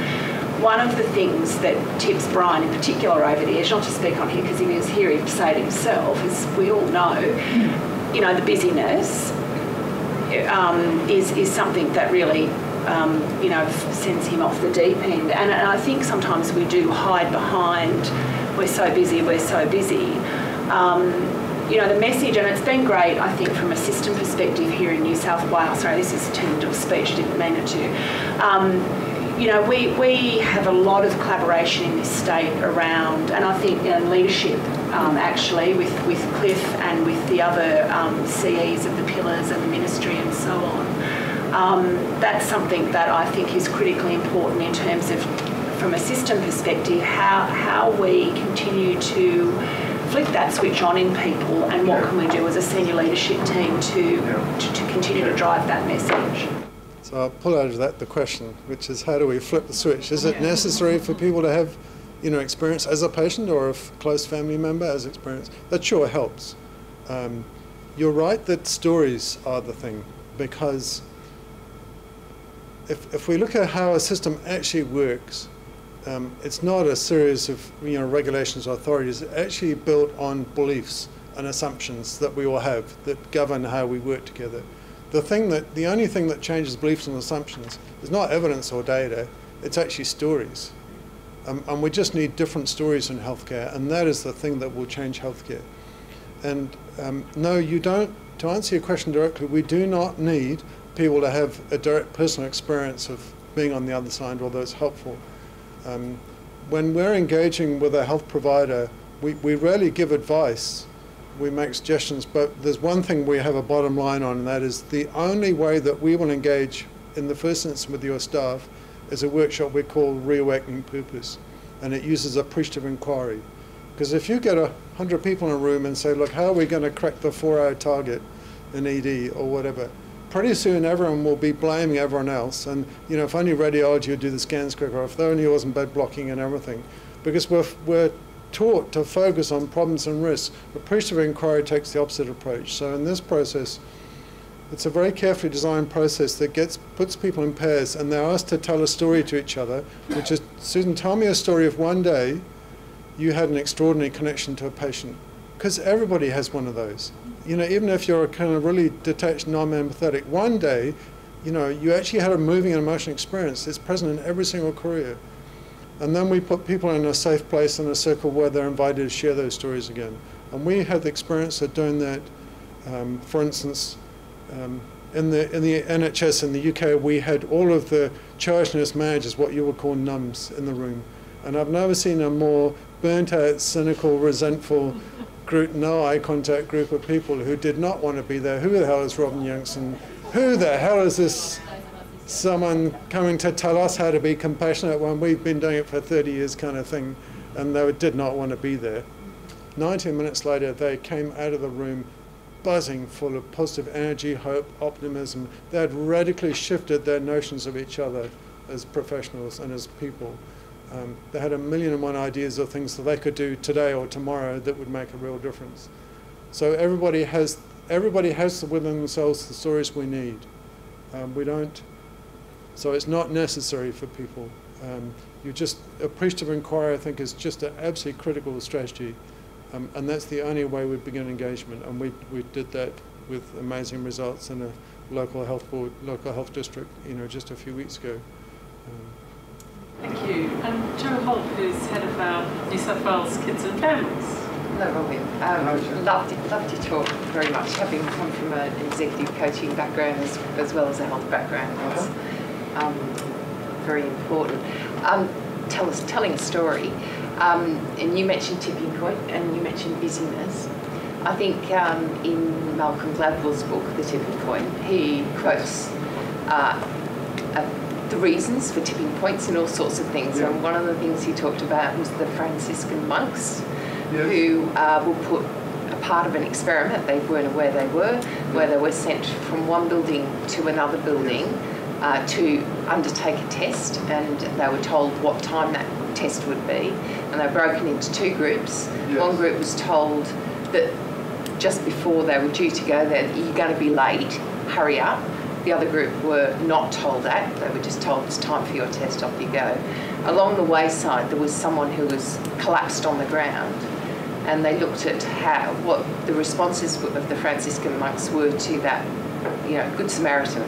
One of the things that tips Brian in particular over the edge, not to speak on here because he was here, he'd say it himself, as we all know, you know, the busyness um, is, is something that really, um, you know, sends him off the deep end. And, and I think sometimes we do hide behind, we're so busy, we're so busy. Um, you know, the message, and it's been great, I think, from a system perspective here in New South Wales. Sorry, this is turned into a speech, I didn't mean it to. Um, you know, we, we have a lot of collaboration in this state around, and I think in leadership um, actually with, with Cliff and with the other um, C Es of the pillars and the ministry and so on. Um, that's something that I think is critically important in terms of, from a system perspective, how, how we continue to flick that switch on in people, and what can we do as a senior leadership team to, to, to continue to drive that message. So I'll pull out of that the question, which is how do we flip the switch? Is it necessary for people to have, you know, experience as a patient or a close family member as experience? That sure helps. Um, you're right that stories are the thing, because if, if we look at how a system actually works, um, it's not a series of you know, regulations or authorities. It's actually built on beliefs and assumptions that we all have that govern how we work together. The thing that, the only thing that changes beliefs and assumptions is not evidence or data, it's actually stories. Um, and we just need different stories in healthcare, and that is the thing that will change healthcare. And um, no, you don't, to answer your question directly, we do not need people to have a direct personal experience of being on the other side, although it's helpful. Um, when we're engaging with a health provider, we, we rarely give advice, we make suggestions, but there's one thing we have a bottom line on, and that is the only way that we will engage in the first instance with your staff is a workshop we call Reawakening Purpose, and it uses appreciative inquiry. Because if you get a hundred people in a room and say, look, how are we going to crack the four-hour target in E D or whatever, pretty soon everyone will be blaming everyone else, and you know, if only radiology would do the scans quicker, or if there only wasn't bed blocking and everything, because we're, we're taught to focus on problems and risks. Appreciative inquiry takes the opposite approach. So in this process, it's a very carefully designed process that gets puts people in pairs, and they're asked to tell a story to each other, which is, Susan, tell me a story of one day you had an extraordinary connection to a patient, because everybody has one of those. You know, even if you're a kind of really detached, non-empathetic, one day, you know, you actually had a moving and emotional experience. It's present in every single career. And then we put people in a safe place in a circle where they're invited to share those stories again. And we had the experience of doing that, um, for instance, um, in, the, in the N H S in the U K, we had all of the charge nurse managers, what you would call nums, in the room. And I've never seen a more burnt out, cynical, resentful, group, no eye contact group of people who did not want to be there. Who the hell is Robin Youngson? Who the hell is this someone coming to tell us how to be compassionate when we've been doing it for thirty years kind of thing? And they did not want to be there. nineteen minutes later, they came out of the room buzzing full of positive energy, hope, optimism. They had radically shifted their notions of each other as professionals and as people. Um, they had a million and one ideas of things that they could do today or tomorrow that would make a real difference. So everybody has, everybody has within themselves the stories we need. Um, we don't, so it's not necessary for people. Um, you just, appreciative inquiry I think is just an absolutely critical strategy, um, and that's the only way we begin engagement, and we, we did that with amazing results in a local health board, local health district, you know, just a few weeks ago. Um, Thank you. And Joe Holt, who's head of um, New South Wales Kids and Families. Hello, Robin. Um, loved it, loved your talk very much. Having come from an executive coaching background as, as well as a health background was um, very important. Um, tell us, telling a story, um, and you mentioned tipping point, and you mentioned busyness. I think um, in Malcolm Gladwell's book, The Tipping Point, he quotes uh, a the reasons for tipping points and all sorts of things, yeah. And one of the things he talked about was the Franciscan monks, yes. who uh, were put a part of an experiment, they weren't aware they were, where they were sent from one building to another building, yes. uh, to undertake a test, and they were told what time that test would be, and they were broken into two groups. Yes. One group was told that just before they were due to go there, you're going to be late, hurry up. The other group were not told that, they were just told it's time for your test, off you go. Along the wayside there was someone who was collapsed on the ground, and they looked at how, what the responses of the Franciscan monks were to that, you know, Good Samaritan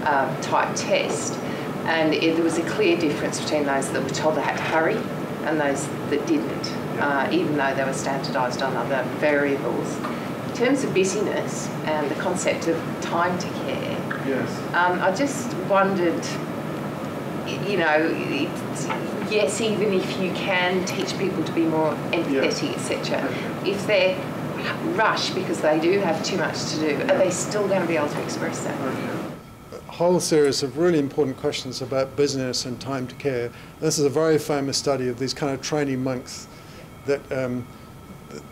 uh, type test, and it, there was a clear difference between those that were told they had to hurry and those that didn't, uh, even though they were standardised on other variables. In terms of busyness and the concept of time to care, yes. Um, I just wondered you know, it's, yes, even if you can teach people to be more empathetic, yeah. et cetera, if they're rushed because they do have too much to do, are they still going to be able to express that? A whole series of really important questions about busyness and time to care. This is a very famous study of these kind of trainee monks that... Um,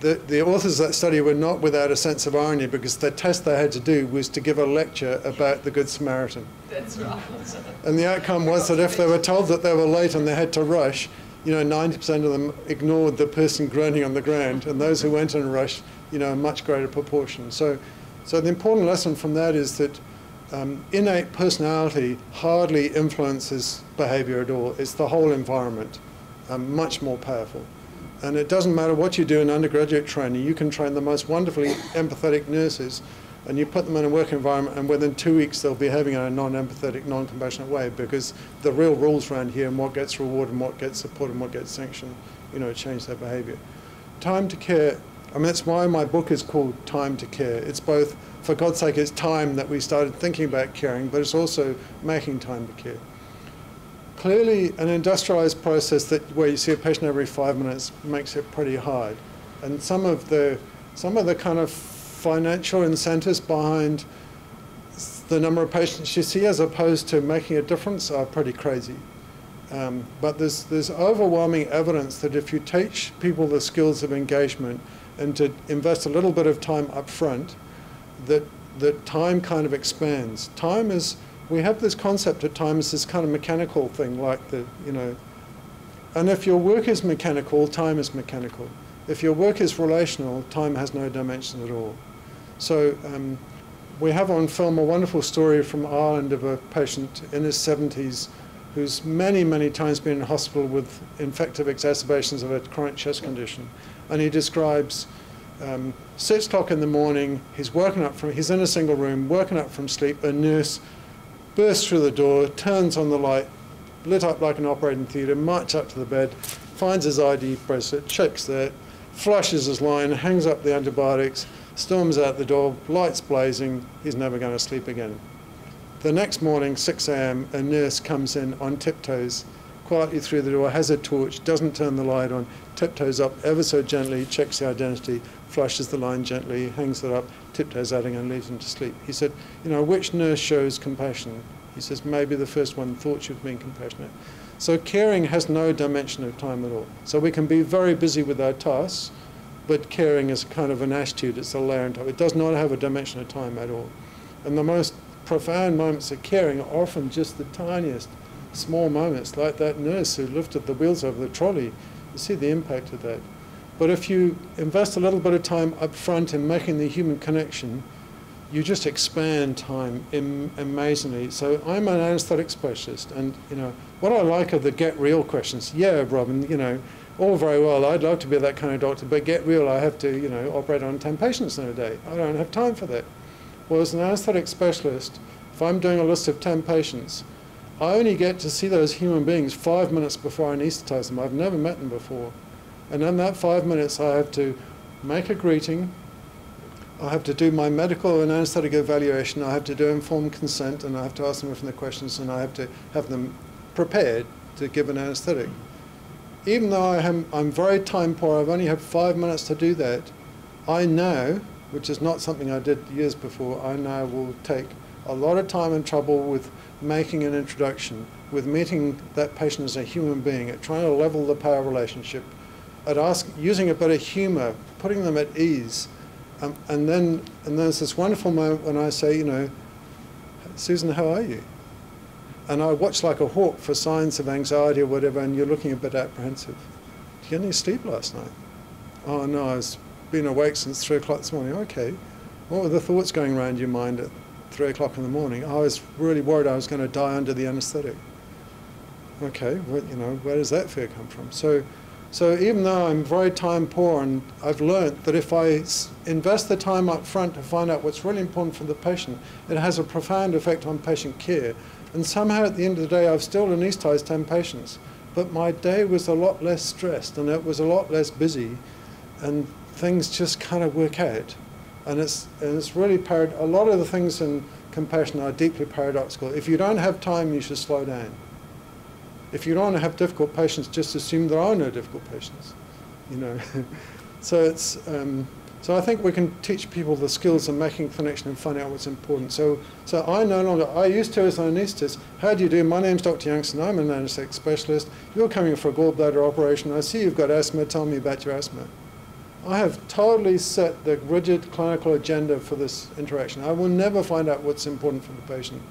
The, the authors of that study were not without a sense of irony, because the test they had to do was to give a lecture about the Good Samaritan. That's right. And the outcome was that if they were told that they were late and they had to rush, you know, ninety percent of them ignored the person groaning on the ground, and those who went and rushed, you know, a much greater proportion. So, so the important lesson from that is that um, innate personality hardly influences behaviour at all. It's the whole environment, um, much more powerful. And it doesn't matter what you do in undergraduate training. You can train the most wonderfully empathetic nurses, and you put them in a work environment, and within two weeks they'll be behaving in a non-empathetic, non-compassionate way, because the real rules around here and what gets rewarded and what gets supported and what gets sanctioned, you know, change their behaviour. Time to care, I mean, that's why my book is called Time to Care. It's both, for God's sake, it's time that we started thinking about caring, but it's also making time to care. Clearly, an industrialized process that where you see a patient every five minutes makes it pretty hard, and some of the some of the kind of financial incentives behind the number of patients you see as opposed to making a difference are pretty crazy. Um, but there's there's overwhelming evidence that if you teach people the skills of engagement and to invest a little bit of time up front, that that time kind of expands. Time is. We have this concept at times, this kind of mechanical thing, like the, you know, and if your work is mechanical, time is mechanical. If your work is relational, time has no dimension at all. So um, we have on film a wonderful story from Ireland of a patient in his seventies who's many, many times been in hospital with infective exacerbations of a chronic chest condition. And he describes um, six o'clock in the morning, he's woken up from, he's in a single room, woken up from sleep, a nurse bursts through the door, turns on the light, lit up like an operating theatre, marches up to the bed, finds his I D bracelet, checks that, flushes his line, hangs up the antibiotics, storms out the door, lights blazing, he's never going to sleep again. The next morning, six A M, a nurse comes in on tiptoes, quietly through the door, has a torch, doesn't turn the light on, tiptoes up ever so gently, checks the identity, flushes the line gently, hangs it up, tiptoes out again, leaves him to sleep. He said, you know, which nurse shows compassion? He says, maybe the first one thought she was being compassionate. So caring has no dimension of time at all. So we can be very busy with our tasks, but caring is kind of an attitude, it's a layer on top. It does not have a dimension of time at all. And the most profound moments of caring are often just the tiniest, small moments, like that nurse who lifted the wheels over the trolley. You see the impact of that. But if you invest a little bit of time up front in making the human connection, you just expand time im amazingly. So I'm an anesthetic specialist, and you know what I like are the get real questions. Yeah, Robin, you know, all very well. I'd love to be that kind of doctor, but get real. I have to, you know, operate on ten patients in a day. I don't have time for that. Well, as an anesthetic specialist, if I'm doing a list of ten patients, I only get to see those human beings five minutes before I anesthetize them. I've never met them before. And in that five minutes, I have to make a greeting, I have to do my medical and anaesthetic evaluation, I have to do informed consent, and I have to ask them the questions, and I have to have them prepared to give an anaesthetic. Even though I am, I'm very time poor, I've only had five minutes to do that, I now, which is not something I did years before, I now will take a lot of time and trouble with making an introduction, with meeting that patient as a human being, at trying to level the power relationship, at ask, using a bit of humour, putting them at ease, um, and then and there's this wonderful moment when I say, you know, Susan, how are you? And I watch like a hawk for signs of anxiety or whatever, and you're looking a bit apprehensive. Did you get any sleep last night? Oh no, I've been awake since three o'clock this morning. Okay, what were the thoughts going around your mind at three o'clock in the morning? I was really worried I was going to die under the anaesthetic. Okay, well, you know, where does that fear come from? So. So even though I'm very time poor, and I've learnt that if I invest the time up front to find out what's really important for the patient, it has a profound effect on patient care. And somehow at the end of the day, I've still anaesthetised ten patients, but my day was a lot less stressed, and it was a lot less busy, and things just kind of work out. And it's, and it's really parad- a lot of the things in compassion are deeply paradoxical. If you don't have time, you should slow down. if you don't want to have difficult patients, just assume there are no difficult patients, you know. So it's um, so I think we can teach people the skills of making connection and find out what's important. So so I no longer, I used to as an anaesthetist, how do you do? My name's Doctor Youngson, I'm an anaesthetic specialist. You're coming for a gallbladder operation. I see you've got asthma, tell me about your asthma. I have totally set the rigid clinical agenda for this interaction. I will never find out what's important for the patient.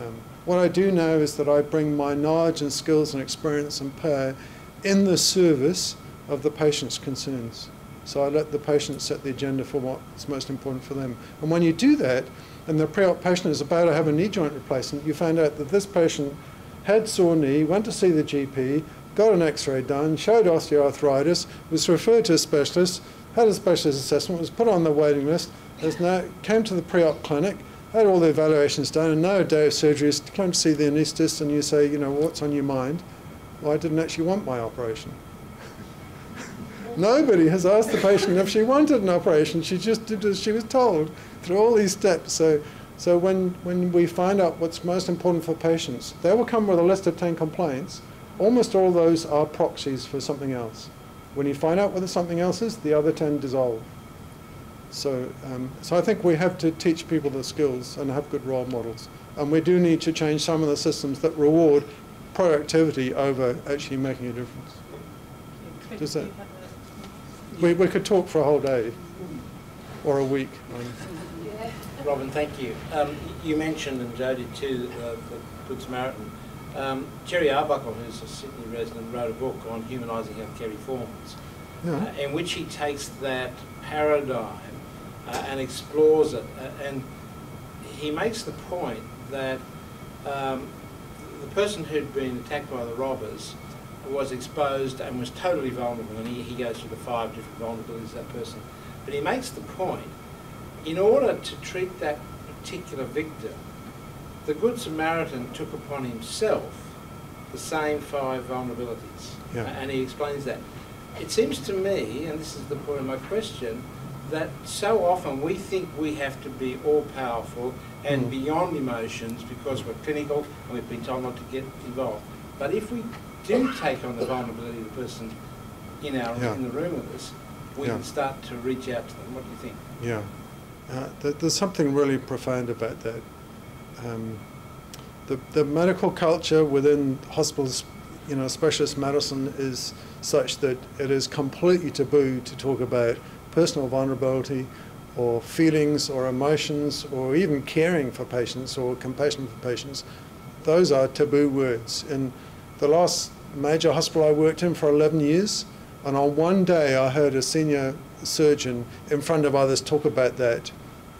Um, what I do know is that I bring my knowledge and skills and experience and power in the service of the patient's concerns. So I let the patient set the agenda for what's most important for them. And when you do that, and the pre-op patient is about to have a knee joint replacement, you find out that this patient had sore knee, went to see the G P, got an x-ray done, showed osteoarthritis, was referred to a specialist, had a specialist assessment, was put on the waiting list, has now came to the pre-op clinic, had all the evaluations done, and now a day of surgery is to come to see the anaesthetist and you say, you know, what's on your mind? Well, I didn't actually want my operation. Nobody has asked the patient if she wanted an operation. She just did as she was told through all these steps. So, so when, when we find out what's most important for patients, they will come with a list of ten complaints. Almost all those are proxies for something else. When you find out whether something else is, the other ten dissolve. So, um, so I think we have to teach people the skills and have good role models. And we do need to change some of the systems that reward productivity over actually making a difference. Does that? We, we could talk for a whole day or a week. Robin, thank you. Um, you mentioned, and Joe did too, uh, the Good Samaritan. Um, Jerry Arbuckle, who's a Sydney resident, wrote a book on humanising healthcare reforms, yeah. uh, in which he takes that paradigm uh, and explores it. Uh, and he makes the point that um, the person who'd been attacked by the robbers was exposed and was totally vulnerable. And he, he goes through the five different vulnerabilities of that person. But he makes the point, in order to treat that particular victim, the Good Samaritan took upon himself the same five vulnerabilities, yeah. and he explains that. It seems to me, and this is the point of my question, that so often we think we have to be all-powerful and mm. beyond emotions because we're clinical and we've been told not to get involved. But if we do take on the vulnerability of the person in, our, yeah. in the room with us, we yeah. can start to reach out to them. What do you think? Yeah, uh, th there's something really profound about that. Um, the, the medical culture within hospitals, you know, specialist medicine is such that it is completely taboo to talk about personal vulnerability or feelings or emotions or even caring for patients or compassion for patients. Those are taboo words. In the last major hospital I worked in for eleven years, and on one day I heard a senior surgeon in front of others talk about that.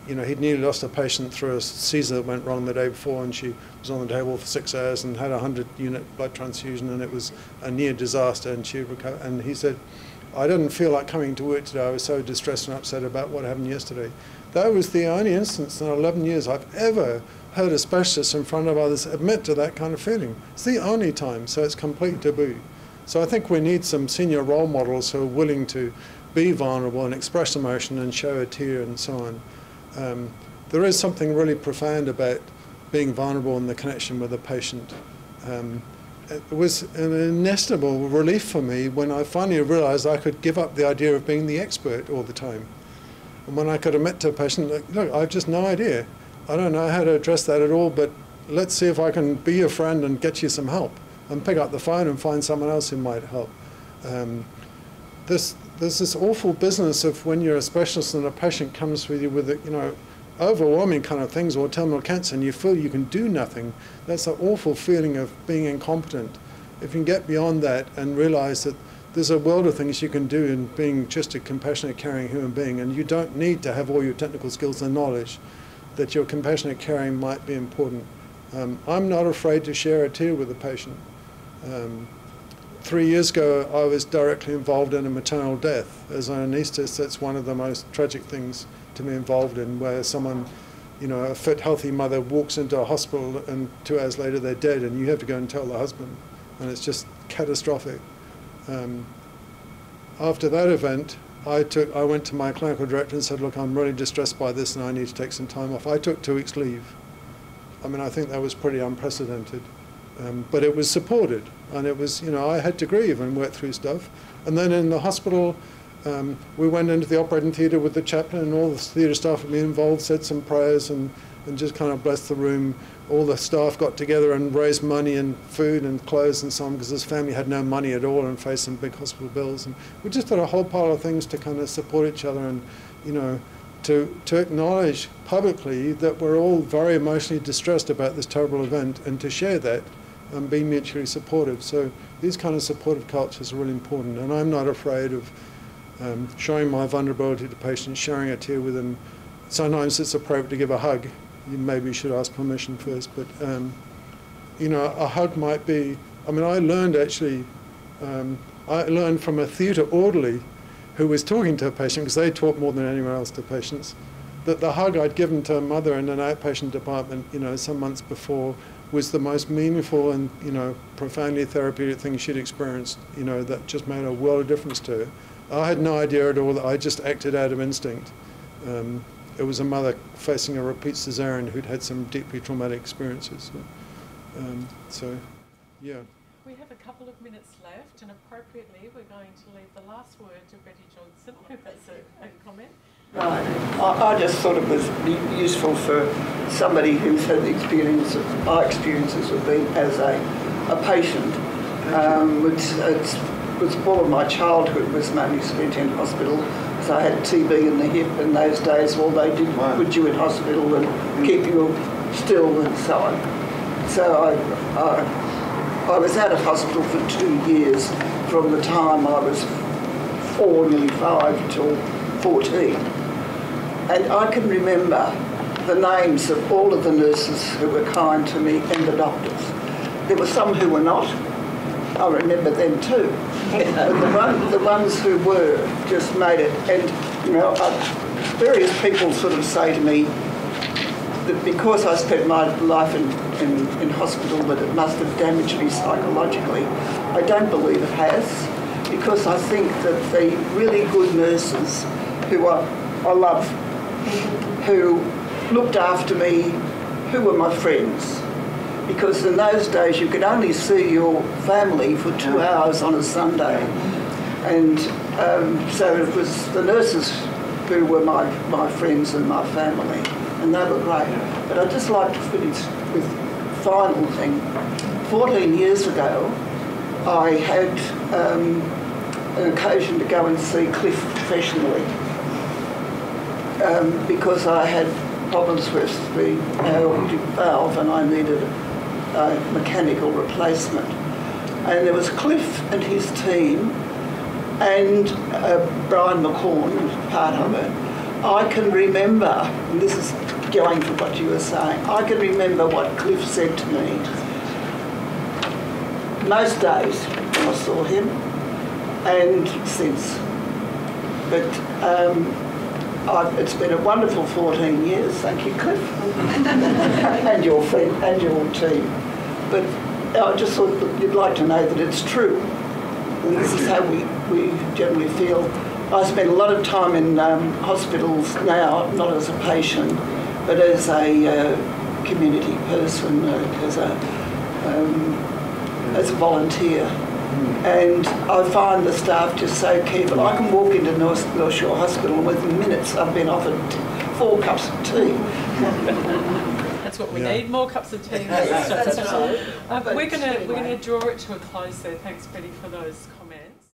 You know, he'd nearly lost a patient through a seizure that went wrong the day before, and she was on the table for six hours and had a hundred unit blood transfusion, and it was a near disaster, and she recovered. And he said, I didn't feel like coming to work today. I was so distressed and upset about what happened yesterday. That was the only instance in eleven years I've ever heard a specialist in front of others admit to that kind of feeling. It's the only time, so it's complete taboo. So I think we need some senior role models who are willing to be vulnerable and express emotion and show a tear and so on. Um, there is something really profound about being vulnerable in the connection with a patient. Um, it was an inestimable relief for me when I finally realized I could give up the idea of being the expert all the time. And when I could admit to a patient, like, look, I've just no idea. I don't know how to address that at all, but let's see if I can be your friend and get you some help, and pick up the phone and find someone else who might help. Um, this, There's this awful business of when you're a specialist and a patient comes with you with, you know, overwhelming kind of things or terminal cancer and you feel you can do nothing. That's an awful feeling of being incompetent. If you can get beyond that and realize that there's a world of things you can do in being just a compassionate, caring human being, and you don't need to have all your technical skills and knowledge, that your compassionate caring might be important. Um, I'm not afraid to share a tear with a patient. Um, Three years ago, I was directly involved in a maternal death. As an anaesthetist, that's one of the most tragic things to be involved in, where someone, you know, a fit, healthy mother walks into a hospital and two hours later they're dead, and you have to go and tell the husband, and it's just catastrophic. Um, after that event, I, took, I went to my clinical director and said, look, I'm really distressed by this and I need to take some time off. I took two weeks leave. I mean, I think that was pretty unprecedented. Um, but it was supported, and it was, you know, I had to grieve and work through stuff. And then in the hospital, um, we went into the operating theatre with the chaplain, and all the theatre staff had been involved, said some prayers, and, and just kind of blessed the room. All the staff got together and raised money and food and clothes and so on, because this family had no money at all and faced some big hospital bills. And we just did a whole pile of things to kind of support each other and, you know, to, to acknowledge publicly that we're all very emotionally distressed about this terrible event, and to share that and be mutually supportive. So these kind of supportive cultures are really important. And I'm not afraid of um, showing my vulnerability to patients, sharing a tear with them. Sometimes it's appropriate to give a hug. You maybe should ask permission first, but um, you know, a hug might be. I mean, I learned actually. Um, I learned from a theatre orderly, who was talking to a patient, because they taught more than anyone else to patients, that the hug I'd given to a mother in an outpatient department, you know, some months before, was the most meaningful and, you know, profoundly therapeutic thing she'd experienced. You know, that just made a world of difference to her. I had no idea at all. That I just acted out of instinct. Um, It was a mother facing a repeat cesarean who'd had some deeply traumatic experiences. So, um, so, yeah. We have a couple of minutes left, and appropriately, we're going to leave the last word to Betty Johnson, who has a, a comment. No, I, I just thought it was useful for somebody who's had the experience of our experiences with being as a, a patient. Um, which, it's, it's all of my childhood was mainly spent in hospital. I had T B in the hip in those days. All they did was put you in hospital and mm. keep you still and so on. So I, I, I was out of hospital for two years from the time I was four, nearly five, till fourteen. And I can remember the names of all of the nurses who were kind to me and the doctors. There were some who were not. I remember them too. the, one, the ones who were just made it. And, you know, I, various people sort of say to me that because I spent my life in, in, in hospital, that it must have damaged me psychologically. I don't believe it has, because I think that the really good nurses who I, I love, who looked after me, who were my friends, because in those days you could only see your family for two hours on a Sunday. And um, so it was the nurses who were my, my friends and my family, and they were great. But I'd just like to finish with the final thing. fourteen years ago, I had um, an occasion to go and see Cliff professionally um, because I had problems with the aortic valve and I needed a mechanical replacement. And there was Cliff and his team and uh, Brian McCorn was part of it. I can remember, and this is going for what you were saying, I can remember what Cliff said to me most days when I saw him and since. But um, I've, it's been a wonderful fourteen years, thank you, Cliff, and your friend and your team. But I just thought that you'd like to know that it's true. And this is how we, we generally feel. I spend a lot of time in um, hospitals now, not as a patient, but as a uh, community person, uh, as a um, as a volunteer. And I find the staff just so careful. I can walk into North, North Shore Hospital and within minutes I've been offered four cups of tea. That's what we yeah. need, more cups of tea. That's, that's right. Right. Uh, we're going to draw it to a close there. Thanks, Betty, for those comments.